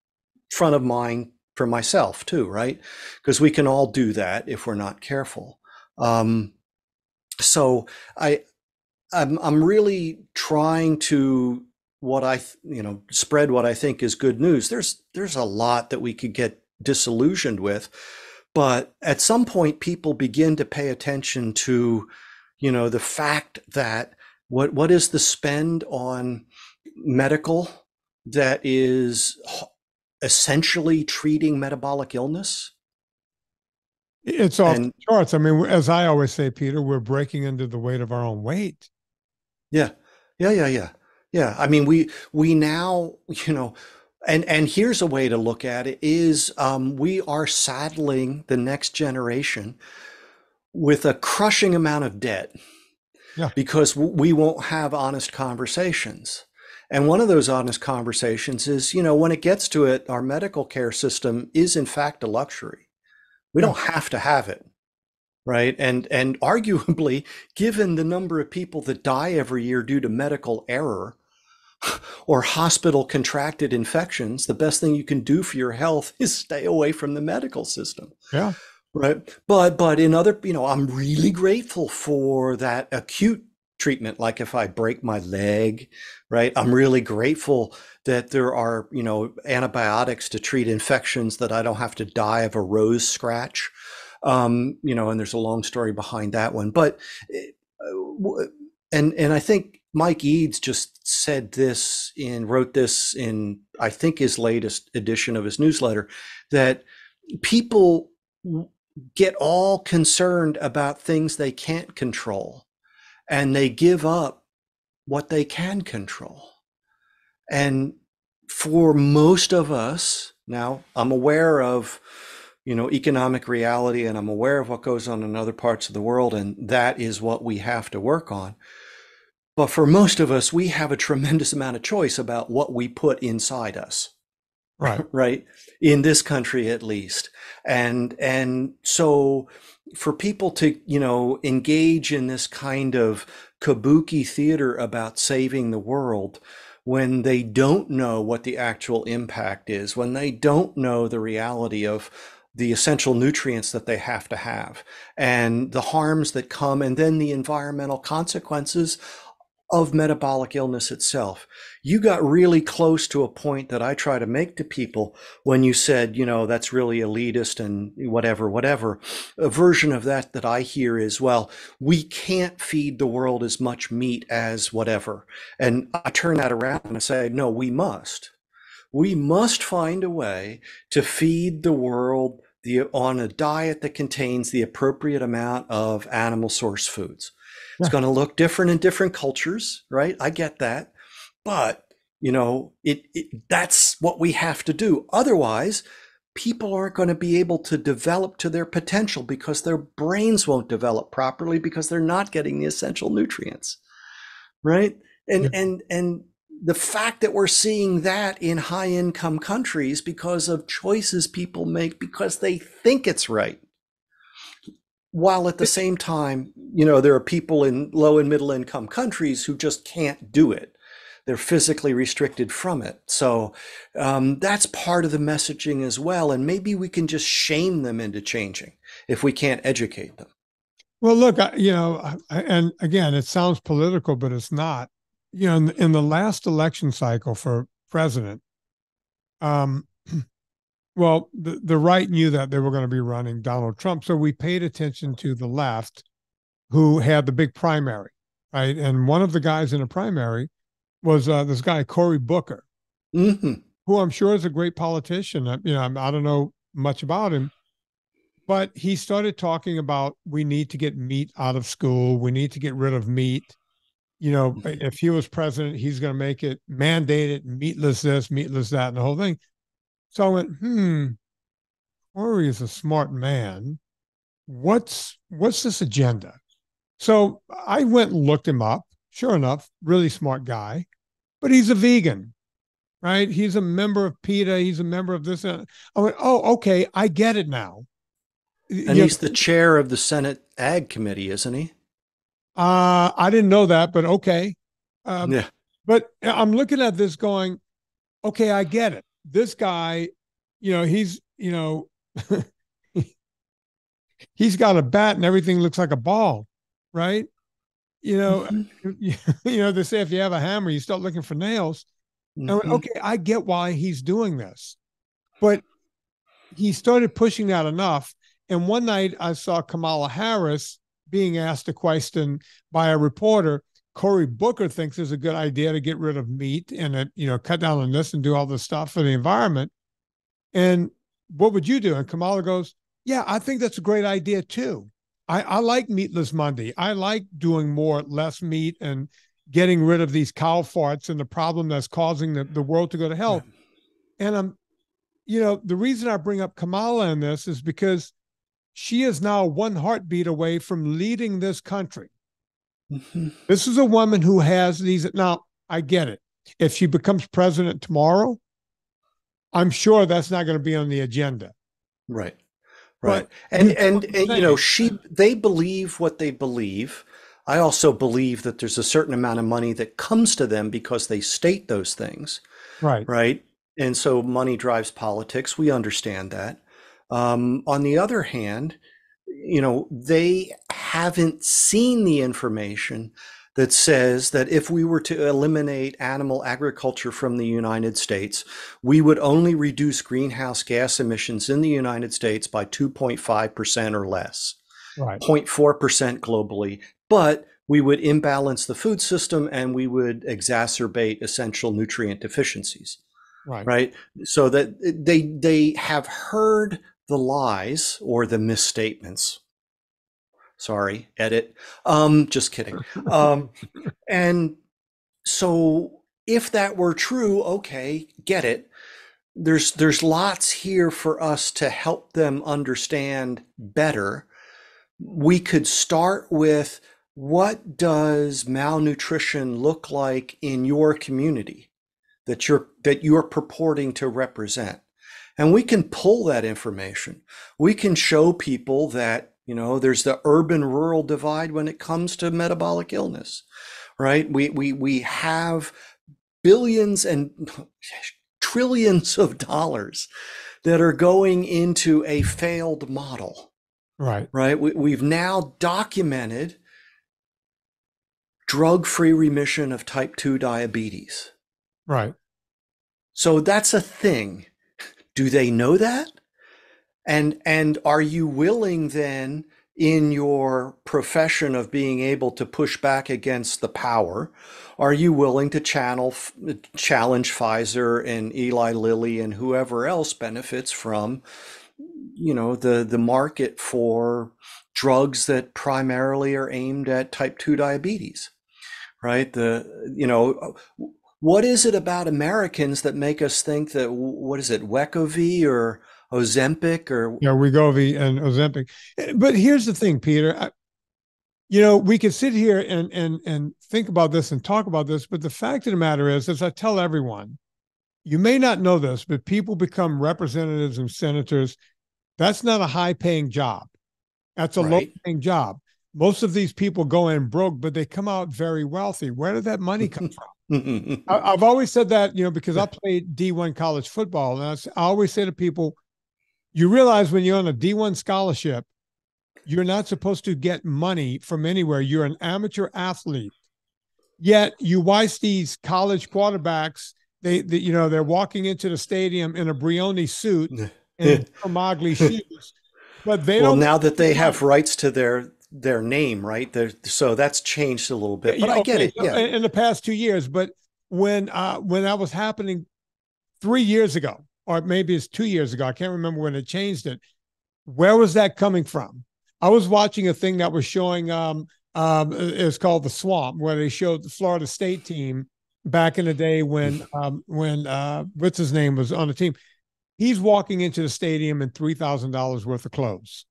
front of mind for myself too, right? Because we can all do that if we're not careful. Um, so I, I'm, I'm really trying to what I, you know, spread what I think is good news. There's, there's a lot that we could get disillusioned with, but at some point people begin to pay attention to, you know, the fact that what, what is the spend on medical that is essentially treating metabolic illness? It's off and, the charts. I mean, as I always say, Peter, we're breaking under the weight of our own weight. Yeah, yeah, yeah, yeah, yeah. I mean, we we now, you know, and and here's a way to look at it is um, we are saddling the next generation with a crushing amount of debt, yeah. because we won't have honest conversations. And one of those honest conversations is, you know, when it gets to it, our medical care system is in fact a luxury. We yeah. don't have to have it, right? And and arguably, given the number of people that die every year due to medical error or hospital contracted infections, the best thing you can do for your health is stay away from the medical system. Yeah. Right. But but in other, you know, I'm really grateful for that acute treatment. Like if I break my leg, right, I'm really grateful that there are, you know, antibiotics to treat infections that I don't have to die of a rose scratch. Um, you know, and there's a long story behind that one. But and and I think Mike Eades just said this in wrote this in, I think, his latest edition of his newsletter, that people get all concerned about things they can't control, and they give up what they can control. And for most of us now, I'm aware of, you know, economic reality, and I'm aware of what goes on in other parts of the world, and that is what we have to work on. But for most of us, we have a tremendous amount of choice about what we put inside us. Right. Right. In this country, at least. And, and so for people to, you know, engage in this kind of kabuki theater about saving the world, when they don't know what the actual impact is, when they don't know the reality of the essential nutrients that they have to have and the harms that come, and then the environmental consequences of metabolic illness itself. You got really close to a point that I try to make to people when you said, you know, that's really elitist and whatever, whatever. A version of that that I hear is, well, we can't feed the world as much meat as whatever. And I turn that around and I say, no, we must. We must find a way to feed the world the, on a diet that contains the appropriate amount of animal source foods. It's going to look different in different cultures, right? I get that. But, you know, it, it that's what we have to do. Otherwise, people aren't going to be able to develop to their potential because their brains won't develop properly because they're not getting the essential nutrients, right? And, yeah. and, and the fact that we're seeing that in high-income countries because of choices people make because they think it's right. While at the same time, you know, there are people in low and middle income countries who just can't do it. They're physically restricted from it. So um, that's part of the messaging as well. And maybe we can just shame them into changing if we can't educate them. Well, look, I, you know, I, and again, it sounds political, but it's not. You know, in, in the last election cycle for president, um, well, the, the right knew that they were going to be running Donald Trump. So we paid attention to the left, who had the big primary, right? And one of the guys in the primary was uh, this guy, Cory Booker, mm-hmm. who I'm sure is a great politician. I, you know, I don't know much about him, but he started talking about, we need to get meat out of school. We need to get rid of meat. You know, if he was president, he's going to make it mandated, meatless this, meatless that, and the whole thing. So I went, hmm, Cory is a smart man. What's what's this agenda? So I went and looked him up. Sure enough, really smart guy, but he's a vegan, right? He's a member of PETA. He's a member of this. I went, oh, okay, I get it now. And you he's know, the chair of the Senate Ag Committee, isn't he? Uh, I didn't know that, but okay. Um, yeah. But I'm looking at this going, okay, I get it. This guy, you know, he's, you know, he's got a bat and everything looks like a ball, right? You know, mm-hmm. you, you know, they say if you have a hammer, you start looking for nails. Mm-hmm. I went, okay, I get why he's doing this. But he started pushing that enough. And one night I saw Kamala Harris being asked a question by a reporter. Cory Booker thinks it's a good idea to get rid of meat and, uh, you know, cut down on this and do all this stuff for the environment. And what would you do? And Kamala goes, yeah, I think that's a great idea too. I, I like Meatless Monday. I like doing more, less meat and getting rid of these cow farts and the problem that's causing the, the world to go to hell. Yeah. And I'm, you know, the reason I bring up Kamala in this is because she is now one heartbeat away from leading this country. This is a woman who has these. Now, I get it. If she becomes president tomorrow, I'm sure that's not going to be on the agenda. Right. Right. But, and, and, and, you know, she, they believe what they believe. I also believe that there's a certain amount of money that comes to them because they state those things. Right. Right. And so money drives politics. We understand that. Um, on the other hand, you know, they haven't seen the information that says that if we were to eliminate animal agriculture from the United States, we would only reduce greenhouse gas emissions in the United States by two point five percent or less, right. zero point four percent globally, but we would imbalance the food system and we would exacerbate essential nutrient deficiencies, right? right? So that they, they have heard the lies or the misstatements. Sorry, edit. Um, just kidding. Um, and so if that were true, okay, get it. There's there's lots here for us to help them understand better. We could start with what does malnutrition look like in your community that you're that you're purporting to represent? And we can pull that information. We can show people that, you know, there's the urban-rural divide when it comes to metabolic illness, right? We we we have billions and trillions of dollars that are going into a failed model. Right. Right. We, we've now documented drug-free remission of type two diabetes. Right. So that's a thing. Do they know that? And and are you willing then in your profession of being able to push back against the power, are you willing to channel challenge Pfizer and Eli Lilly and whoever else benefits from, you know, the the market for drugs that primarily are aimed at type two diabetes, right? The, you know, what is it about Americans that make us think that, what is it, Wegovy or Ozempic or... Yeah, Wegovy and Ozempic. But here's the thing, Peter. I, you know, we could sit here and, and, and think about this and talk about this, but the fact of the matter is, as I tell everyone, you may not know this, but people become representatives and senators. That's not a high-paying job. That's a right. low-paying job. Most of these people go in broke, but they come out very wealthy. Where did that money come from? I've always said that, you know, because I played D one college football, and I always say to people, you realize when you're on a D one scholarship, you're not supposed to get money from anywhere. You're an amateur athlete. Yet you watch these college quarterbacks, they, they you know, they're walking into the stadium in a Brioni suit and Camagli shoes, but they well, don't. Well, now that they have rights to their. their name, right? They're, so that's changed a little bit, but yeah, I get okay. it. Yeah. In the past two years, but when uh, when that was happening three years ago, or maybe it's two years ago, I can't remember when it changed it. Where was that coming from? I was watching a thing that was showing, um, um, it's called The Swamp, where they showed the Florida State team back in the day when, um, when uh, what's his name was on the team. He's walking into the stadium in three thousand dollars worth of clothes.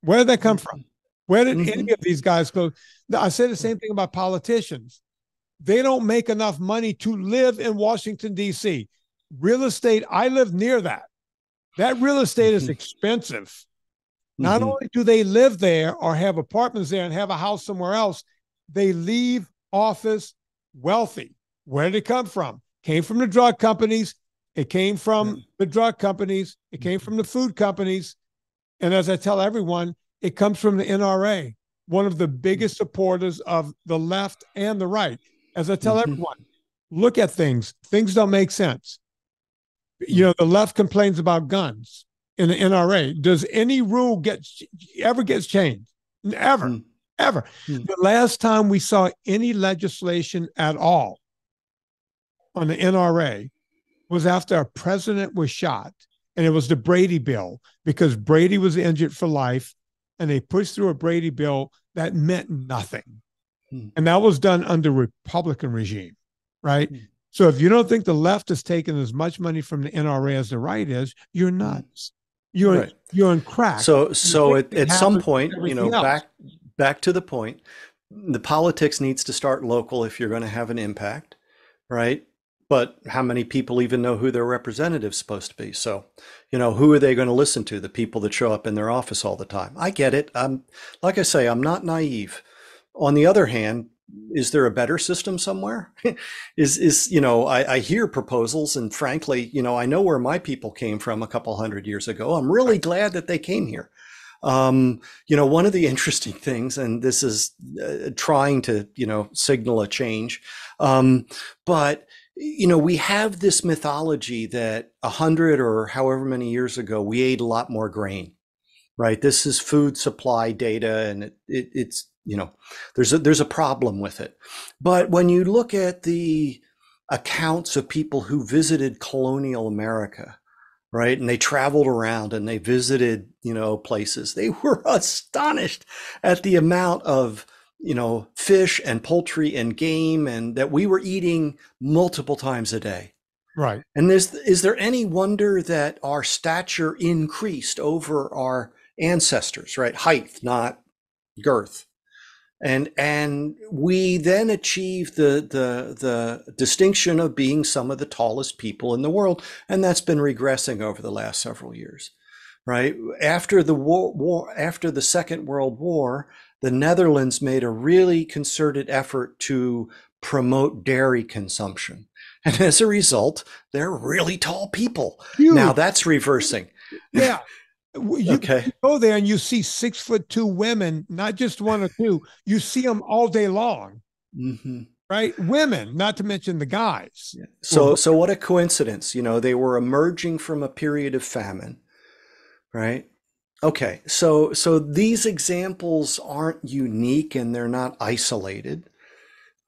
Where did that come from? Where did mm-hmm. any of these guys go? I said the same thing about politicians. They don't make enough money to live in Washington, D C Real estate, I live near that. That real estate is expensive. Mm-hmm. Not only do they live there or have apartments there and have a house somewhere else, they leave office wealthy. Where did it come from? Came from the drug companies. It came from mm-hmm. the drug companies. It came from the food companies. And as I tell everyone, it comes from the N R A, one of the biggest supporters of the left and the right. As I tell mm-hmm. everyone, look at things. Things don't make sense. You know, the left complains about guns in the N R A. Does any rule get ever gets changed? Ever, mm-hmm. ever. Mm-hmm. The last time we saw any legislation at all on the N R A was after a president was shot, and it was the Brady bill, because Brady was injured for life. And they pushed through a Brady bill that meant nothing. Hmm. And that was done under Republican regime, right? Hmm. So if you don't think the left is taking as much money from the N R A as the right is, you're nuts. You're right. You're on crack. So so at, at some point, you know, else. back back to the point, the politics needs to start local if you're going to have an impact, right? But how many people even know who their representative's supposed to be? So, you know, who are they going to listen to? The people that show up in their office all the time. I get it. I'm, like I say, I'm not naive. On the other hand, is there a better system somewhere? is, is you know, I, I hear proposals, and frankly, you know, I know where my people came from a couple hundred years ago. I'm really glad that they came here. Um, you know, one of the interesting things, and this is uh, trying to, you know, signal a change, um, but... you know, we have this mythology that a hundred or however many years ago, we ate a lot more grain, right? This is food supply data, and it, it, it's, you know, there's a, there's a problem with it. But when you look at the accounts of people who visited colonial America, right, and they traveled around and they visited, you know, places, they were astonished at the amount of, you know, fish and poultry and game, and that we were eating multiple times a day. Right. And there's, is there any wonder that our stature increased over our ancestors, right? Height, not girth. And and we then achieved the, the, the distinction of being some of the tallest people in the world. And that's been regressing over the last several years, right? After the war, war after the Second World War, the Netherlands made a really concerted effort to promote dairy consumption. And as a result, they're really tall people. Huge. Now that's reversing. Yeah. You, okay. You go there and you see six foot two women, not just one or two. You see them all day long, mm-hmm. right? Women, not to mention the guys. Yeah. So, so what a coincidence! You know, they were emerging from a period of famine, right? Okay. So, so these examples aren't unique and they're not isolated.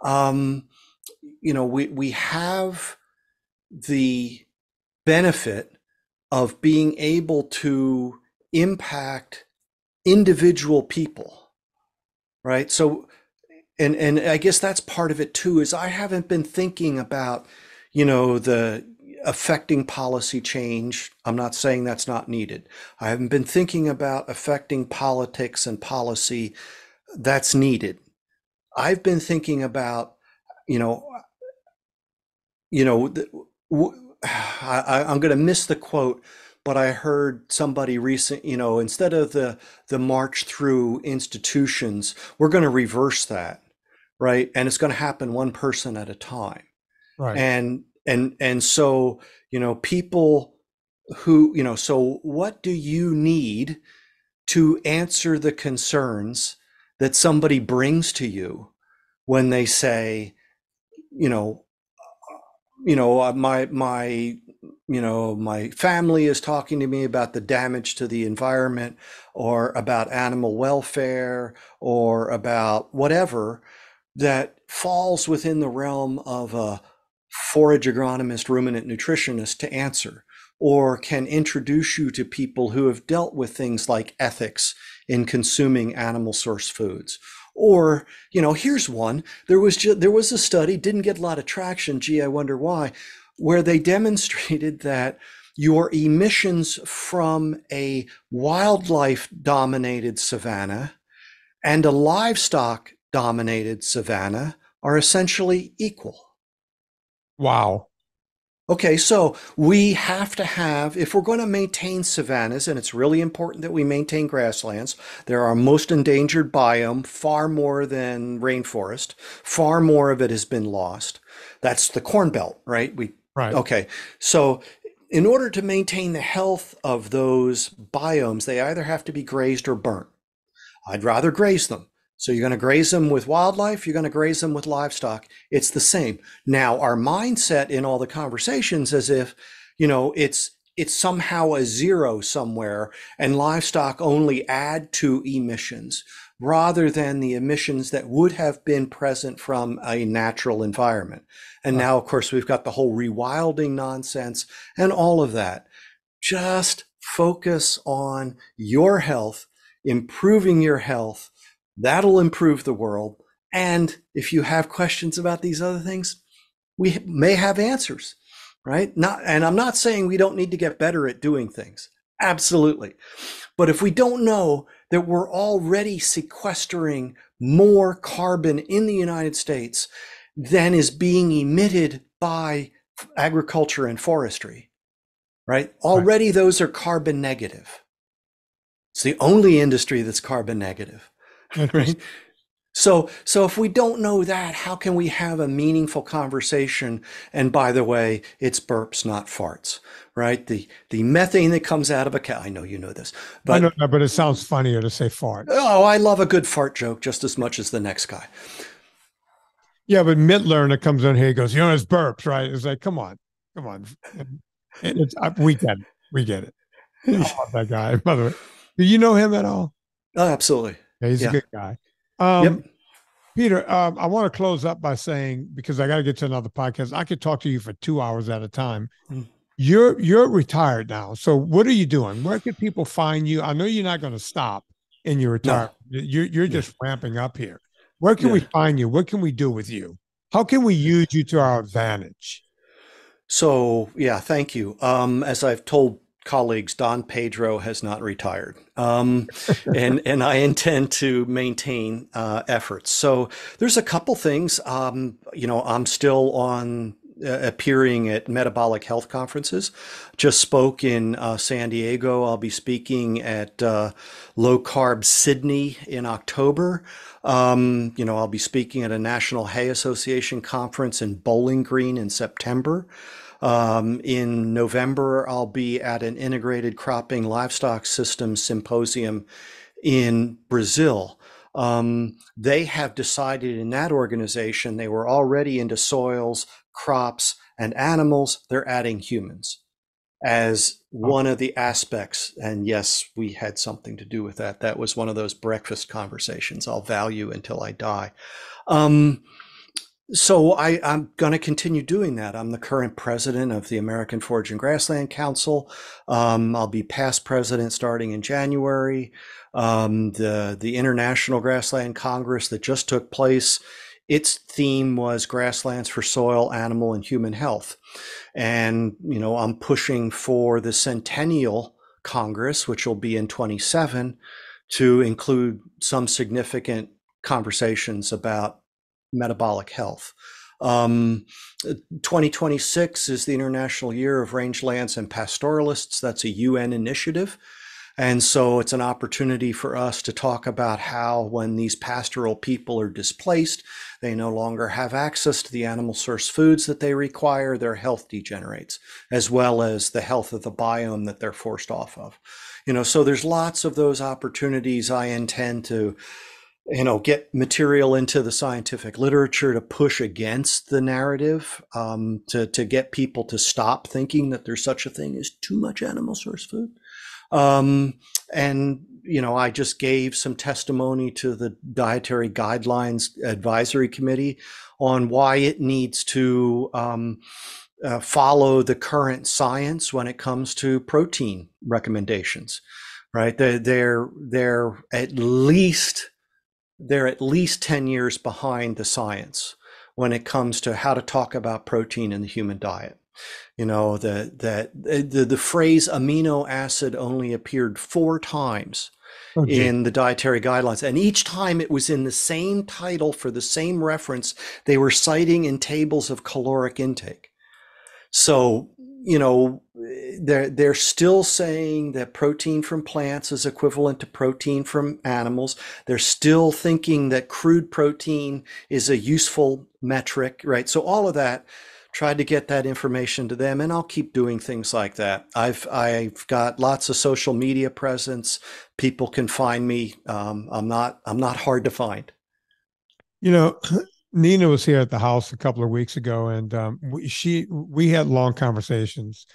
Um, you know, we we have the benefit of being able to impact individual people, right? So, and and I guess that's part of it too, is I haven't been thinking about, you know, the affecting policy change. I'm not saying that's not needed. I haven't been thinking about affecting politics and policy. That's needed. I've been thinking about, you know, you know, the, w- I, I'm going to miss the quote, but I heard somebody recent, you know, instead of the, the march through institutions, we're going to reverse that. Right. And it's going to happen one person at a time. Right. And, and, and so, you know, people who, you know, so what do you need to answer the concerns that somebody brings to you when they say, you know, you know, my, my, you know, my family is talking to me about the damage to the environment or about animal welfare or about whatever that falls within the realm of a forage agronomist, ruminant nutritionist to answer, or can introduce you to people who have dealt with things like ethics in consuming animal source foods. Or, you know, here's one, there was just, there was a study, didn't get a lot of traction, gee, I wonder why, where they demonstrated that your emissions from a wildlife dominated savanna and a livestock dominated savanna are essentially equal. Wow. Okay, so we have to have, if we're going to maintain savannas, and it's really important that we maintain grasslands, they're our most endangered biome, far more than rainforest, far more of it has been lost. That's the Corn Belt, right? We, right. Okay, so in order to maintain the health of those biomes, they either have to be grazed or burnt. I'd rather graze them. So you're going to graze them with wildlife, you're going to graze them with livestock. It's the same. Now, our mindset in all the conversations is if, you know, it's it's somehow a zero somewhere and livestock only add to emissions rather than the emissions that would have been present from a natural environment. And now, of course, we've got the whole rewilding nonsense and all of that. Just focus on your health, improving your health. That'll improve the world. And if you have questions about these other things, we may have answers, right? Not, and I'm not saying we don't need to get better at doing things. Absolutely. But if we don't know that we're already sequestering more carbon in the United States than is being emitted by agriculture and forestry, right? Already right. Those are carbon negative. It's the only industry that's carbon negative. Right. So, so if we don't know that, how can we have a meaningful conversation? And by the way, it's burps, not farts, right? The the methane that comes out of a cow. I know you know this, but I don't know, but it sounds funnier to say fart. Oh, I love a good fart joke just as much as the next guy. Yeah, but Mitloehner comes in here, he goes, you know, it's burps, right? It's like, come on, come on, and it's we get it, we get it. I love that guy. By the way, do you know him at all? Oh, absolutely. Yeah, he's yeah. a good guy. Um, yep. Peter, um, I want to close up by saying, because I got to get to another podcast, I could talk to you for two hours at a time. Mm. You're you're retired now. So what are you doing? Where can people find you? I know you're not going to stop in your retirement. No. You're, you're just yeah. ramping up here. Where can yeah. we find you? What can we do with you? How can we use you to our advantage? So, yeah, thank you. Um, as I've told colleagues, Don Pedro has not retired, um, and and I intend to maintain uh, efforts. So there's a couple things. Um, you know, I'm still on uh, appearing at metabolic health conferences. Just spoke in uh, San Diego. I'll be speaking at uh, Low Carb Sydney in October. Um, you know, I'll be speaking at a National Hay Association conference in Bowling Green in September. Um, in November, I'll be at an integrated cropping livestock systems symposium in Brazil. Um, they have decided in that organization, they were already into soils, crops, and animals. They're adding humans as one of the aspects. And yes, we had something to do with that. That was one of those breakfast conversations I'll value until I die. Um, So I, I'm going to continue doing that. I'm the current president of the American Forage and Grassland Council. Um, I'll be past president starting in January. Um, the, the International Grassland Congress that just took place, its theme was grasslands for soil, animal, and human health. And, you know, I'm pushing for the Centennial Congress, which will be in twenty-seven, to include some significant conversations about metabolic health. Um, twenty twenty-six is the International Year of Rangelands and Pastoralists. That's a U N initiative. And so it's an opportunity for us to talk about how, when these pastoral people are displaced, they no longer have access to the animal source foods that they require, their health degenerates, as well as the health of the biome that they're forced off of. You know, so there's lots of those opportunities. I intend to you know, get material into the scientific literature to push against the narrative, um, to, to get people to stop thinking that there's such a thing as too much animal source food. Um, and, you know, I just gave some testimony to the Dietary Guidelines Advisory Committee on why it needs to um, uh, follow the current science when it comes to protein recommendations, right? They're, they're, they're at least They're at least ten years behind the science when it comes to how to talk about protein in the human diet. You know, the, the, the, the phrase amino acid only appeared four times oh, in the dietary guidelines. And each time it was in the same title for the same reference they were citing in tables of caloric intake. So, you know, They're, they're still saying that protein from plants is equivalent to protein from animals. They're still thinking that crude protein is a useful metric, right? So all of that, tried to get that information to them, and I'll keep doing things like that. I've, I've got lots of social media presence. People can find me. Um, I'm not, I'm not hard to find. You know, Nina was here at the house a couple of weeks ago, and um, she, we had long conversations.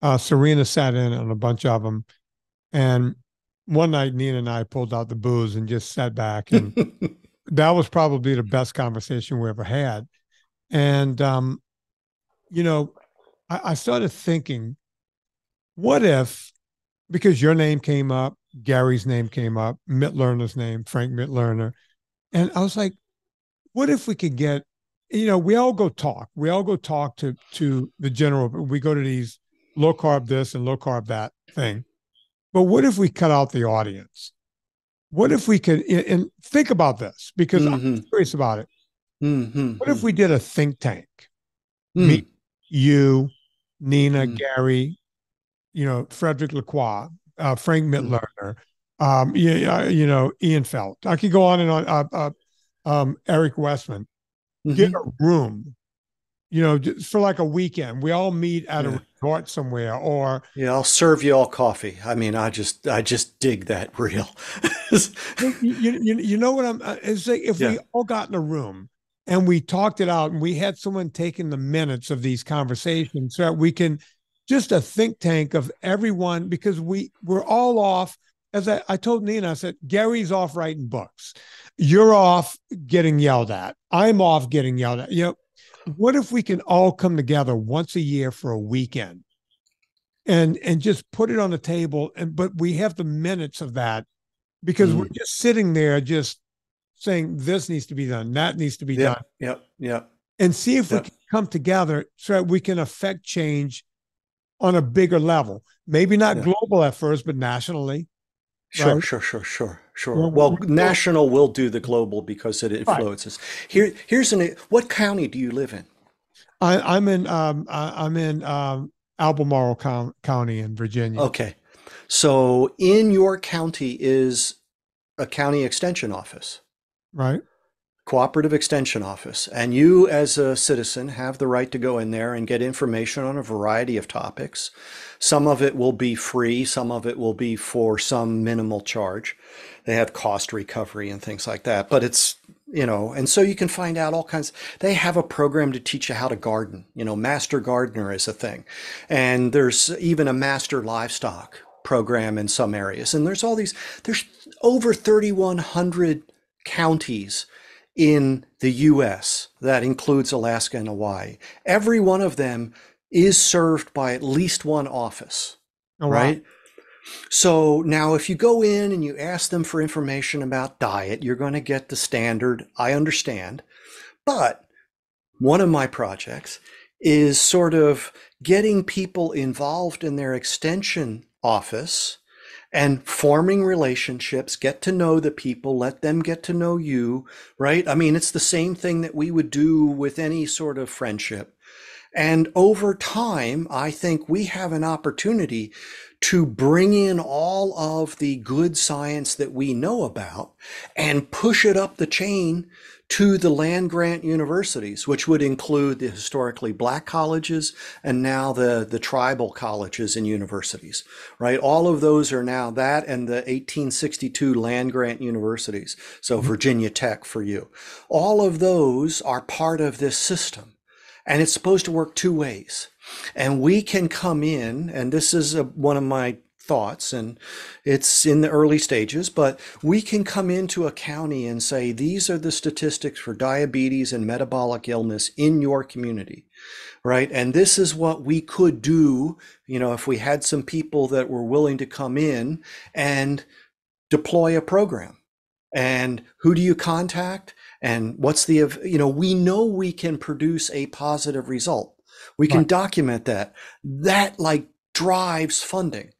Uh, Serena sat in on a bunch of them, and one night Nina and I pulled out the booze and just sat back, and that was probably the best conversation we ever had. And um, you know, I, I started thinking, what if, because your name came up, Gary's name came up, Mitloehner's name, Frank Mitloehner, and I was like, what if we could get, you know, we all go talk, we all go talk to to the general, we go to these low carb this and low carb that thing. But what if we cut out the audience? What if we could, and think about this, because mm-hmm. I'm curious about it. Mm-hmm. What if we did a think tank? Mm. Me, you, Nina, mm. Gary, you know, Frederick Lacroix, uh, Frank Mitloehner, um, you, uh, you know, Ian Felt. I could go on and on. Uh, uh, um, Eric Westman. Mm-hmm. Get a room, you know, just for like a weekend. We all meet at yeah. a resort somewhere, or yeah, I'll serve you all coffee. I mean, I just, I just dig that real. you, you, you know what I'm? It's like if yeah. we all got in a room and we talked it out, and we had someone taking the minutes of these conversations, so that we can just a think tank of everyone, because we we're all off. As I, I told Nina, I said, Gary's off writing books, you're off getting yelled at, I'm off getting yelled at, you know. What if we can all come together once a year for a weekend and and just put it on the table? And but we have the minutes of that, because mm. we're just sitting there just saying this needs to be done, that needs to be yep, done. Yep, yep. And see if yep. we can come together so that we can affect change on a bigger level. Maybe not yeah. global at first, but nationally. Sure, right? sure, sure, sure, sure. Well, well national will do the global because it influences. Right. Here, here's an. What county do you live in? I, I'm in. Um, I, I'm in um, Albemarle Com- County in Virginia. Okay, so in your county is a county extension office, right? Cooperative Extension Office, and you as a citizen have the right to go in there and get information on a variety of topics. Some of it will be free, some of it will be for some minimal charge. They have cost recovery and things like that, but it's, you know, and so you can find out all kinds. They have a program to teach you how to garden, you know, Master Gardener is a thing. And there's even a Master Livestock program in some areas. And there's all these, there's over thirty-one hundred counties in the U S that includes Alaska and Hawaii. Every one of them is served by at least one office. Oh, right? Wow. So now if you go in and you ask them for information about diet, you're going to get the standard, I understand. But one of my projects is sort of getting people involved in their extension office and forming relationships, get to know the people, let them get to know you, right? I mean, it's the same thing that we would do with any sort of friendship. And over time, I think we have an opportunity to bring in all of the good science that we know about and push it up the chain to the land-grant universities, which would include the historically black colleges and now the, the tribal colleges and universities, right? All of those are now that and the eighteen sixty-two land-grant universities, so Virginia Tech for you. All of those are part of this system, and it's supposed to work two ways. And we can come in, and this is a, one of my thoughts, and it's in the early stages, but we can come into a county and say, these are the statistics for diabetes and metabolic illness in your community, right? And this is what we could do, you know, if we had some people that were willing to come in and deploy a program. And who do you contact? And what's the, you know, we know we can produce a positive result. We can right. document that. That like drives funding.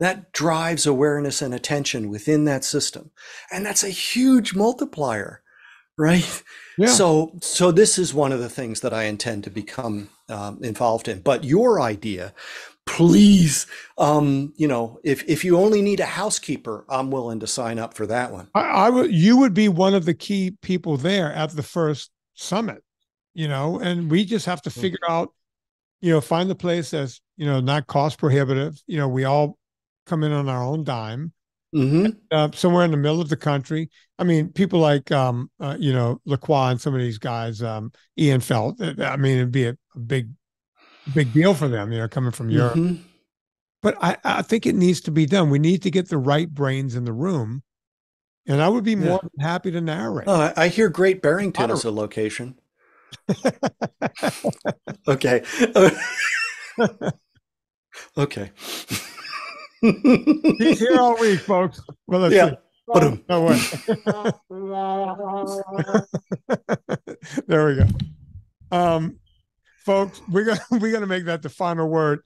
That drives awareness and attention within that system. And that's a huge multiplier, right? Yeah. So, so this is one of the things that I intend to become um, involved in. But your idea, please, um, you know, if, if you only need a housekeeper, I'm willing to sign up for that one. I, I would, you would be one of the key people there at the first summit, you know, and we just have to figure mm-hmm. out, you know, find the place that's, you know, not cost prohibitive. You know, we all come in on our own dime, mm-hmm. uh, somewhere in the middle of the country. I mean, people like, um, uh, you know, Lacroix and some of these guys, um, Ian Felt, I mean, it'd be a, a big, big deal for them, you know, coming from Europe. Mm-hmm. But I, I think it needs to be done. We need to get the right brains in the room. And I would be more yeah. than happy to narrate. Uh, I hear Great Barrington is a location. okay. Uh, okay. He's here all week, folks. Well, let's yeah. see. Oh, no way. There we go. Um, folks, we're gonna we're gonna make that the final word.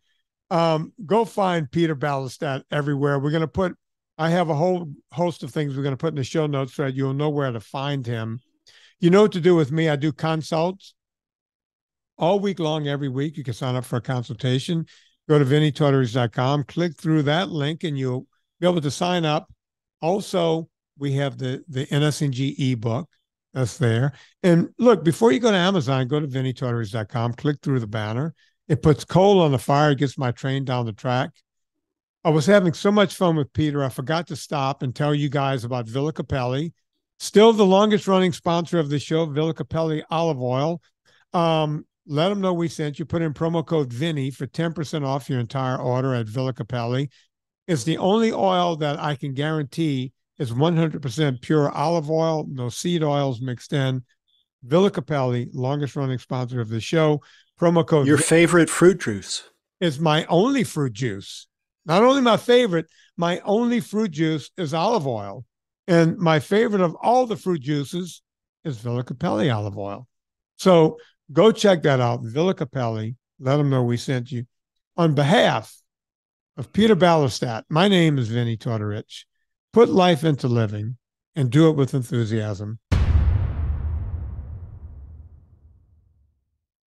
Um, go find Peter Ballerstedt everywhere. We're gonna put. I have a whole host of things we're gonna put in the show notes so that you'll know where to find him. You know what to do with me. I do consults all week long, every week. You can sign up for a consultation. Go to Vinny Tortorich dot com, click through that link, and you'll be able to sign up. Also, we have the, the N S N G ebook that's there. And look, before you go to Amazon, go to Vinny Tortorich dot com, click through the banner. It puts coal on the fire. It gets my train down the track. I was having so much fun with Peter, I forgot to stop and tell you guys about Villa Capelli, still the longest-running sponsor of the show, Villa Capelli Olive Oil. Um, Let them know we sent you. Put in promo code Vinny for ten percent off your entire order at Villa Capelli. It's the only oil that I can guarantee is one hundred percent pure olive oil, no seed oils mixed in. Villa Capelli, longest running sponsor of the show. Promo code Your Vinny. Favorite fruit juice. It's my only fruit juice. Not only my favorite, my only fruit juice is olive oil. And my favorite of all the fruit juices is Villa Capelli olive oil. So go check that out, Villa Capelli. Let them know we sent you. On behalf of Peter Ballerstedt, my name is Vinny Tortorich. Put life into living and do it with enthusiasm.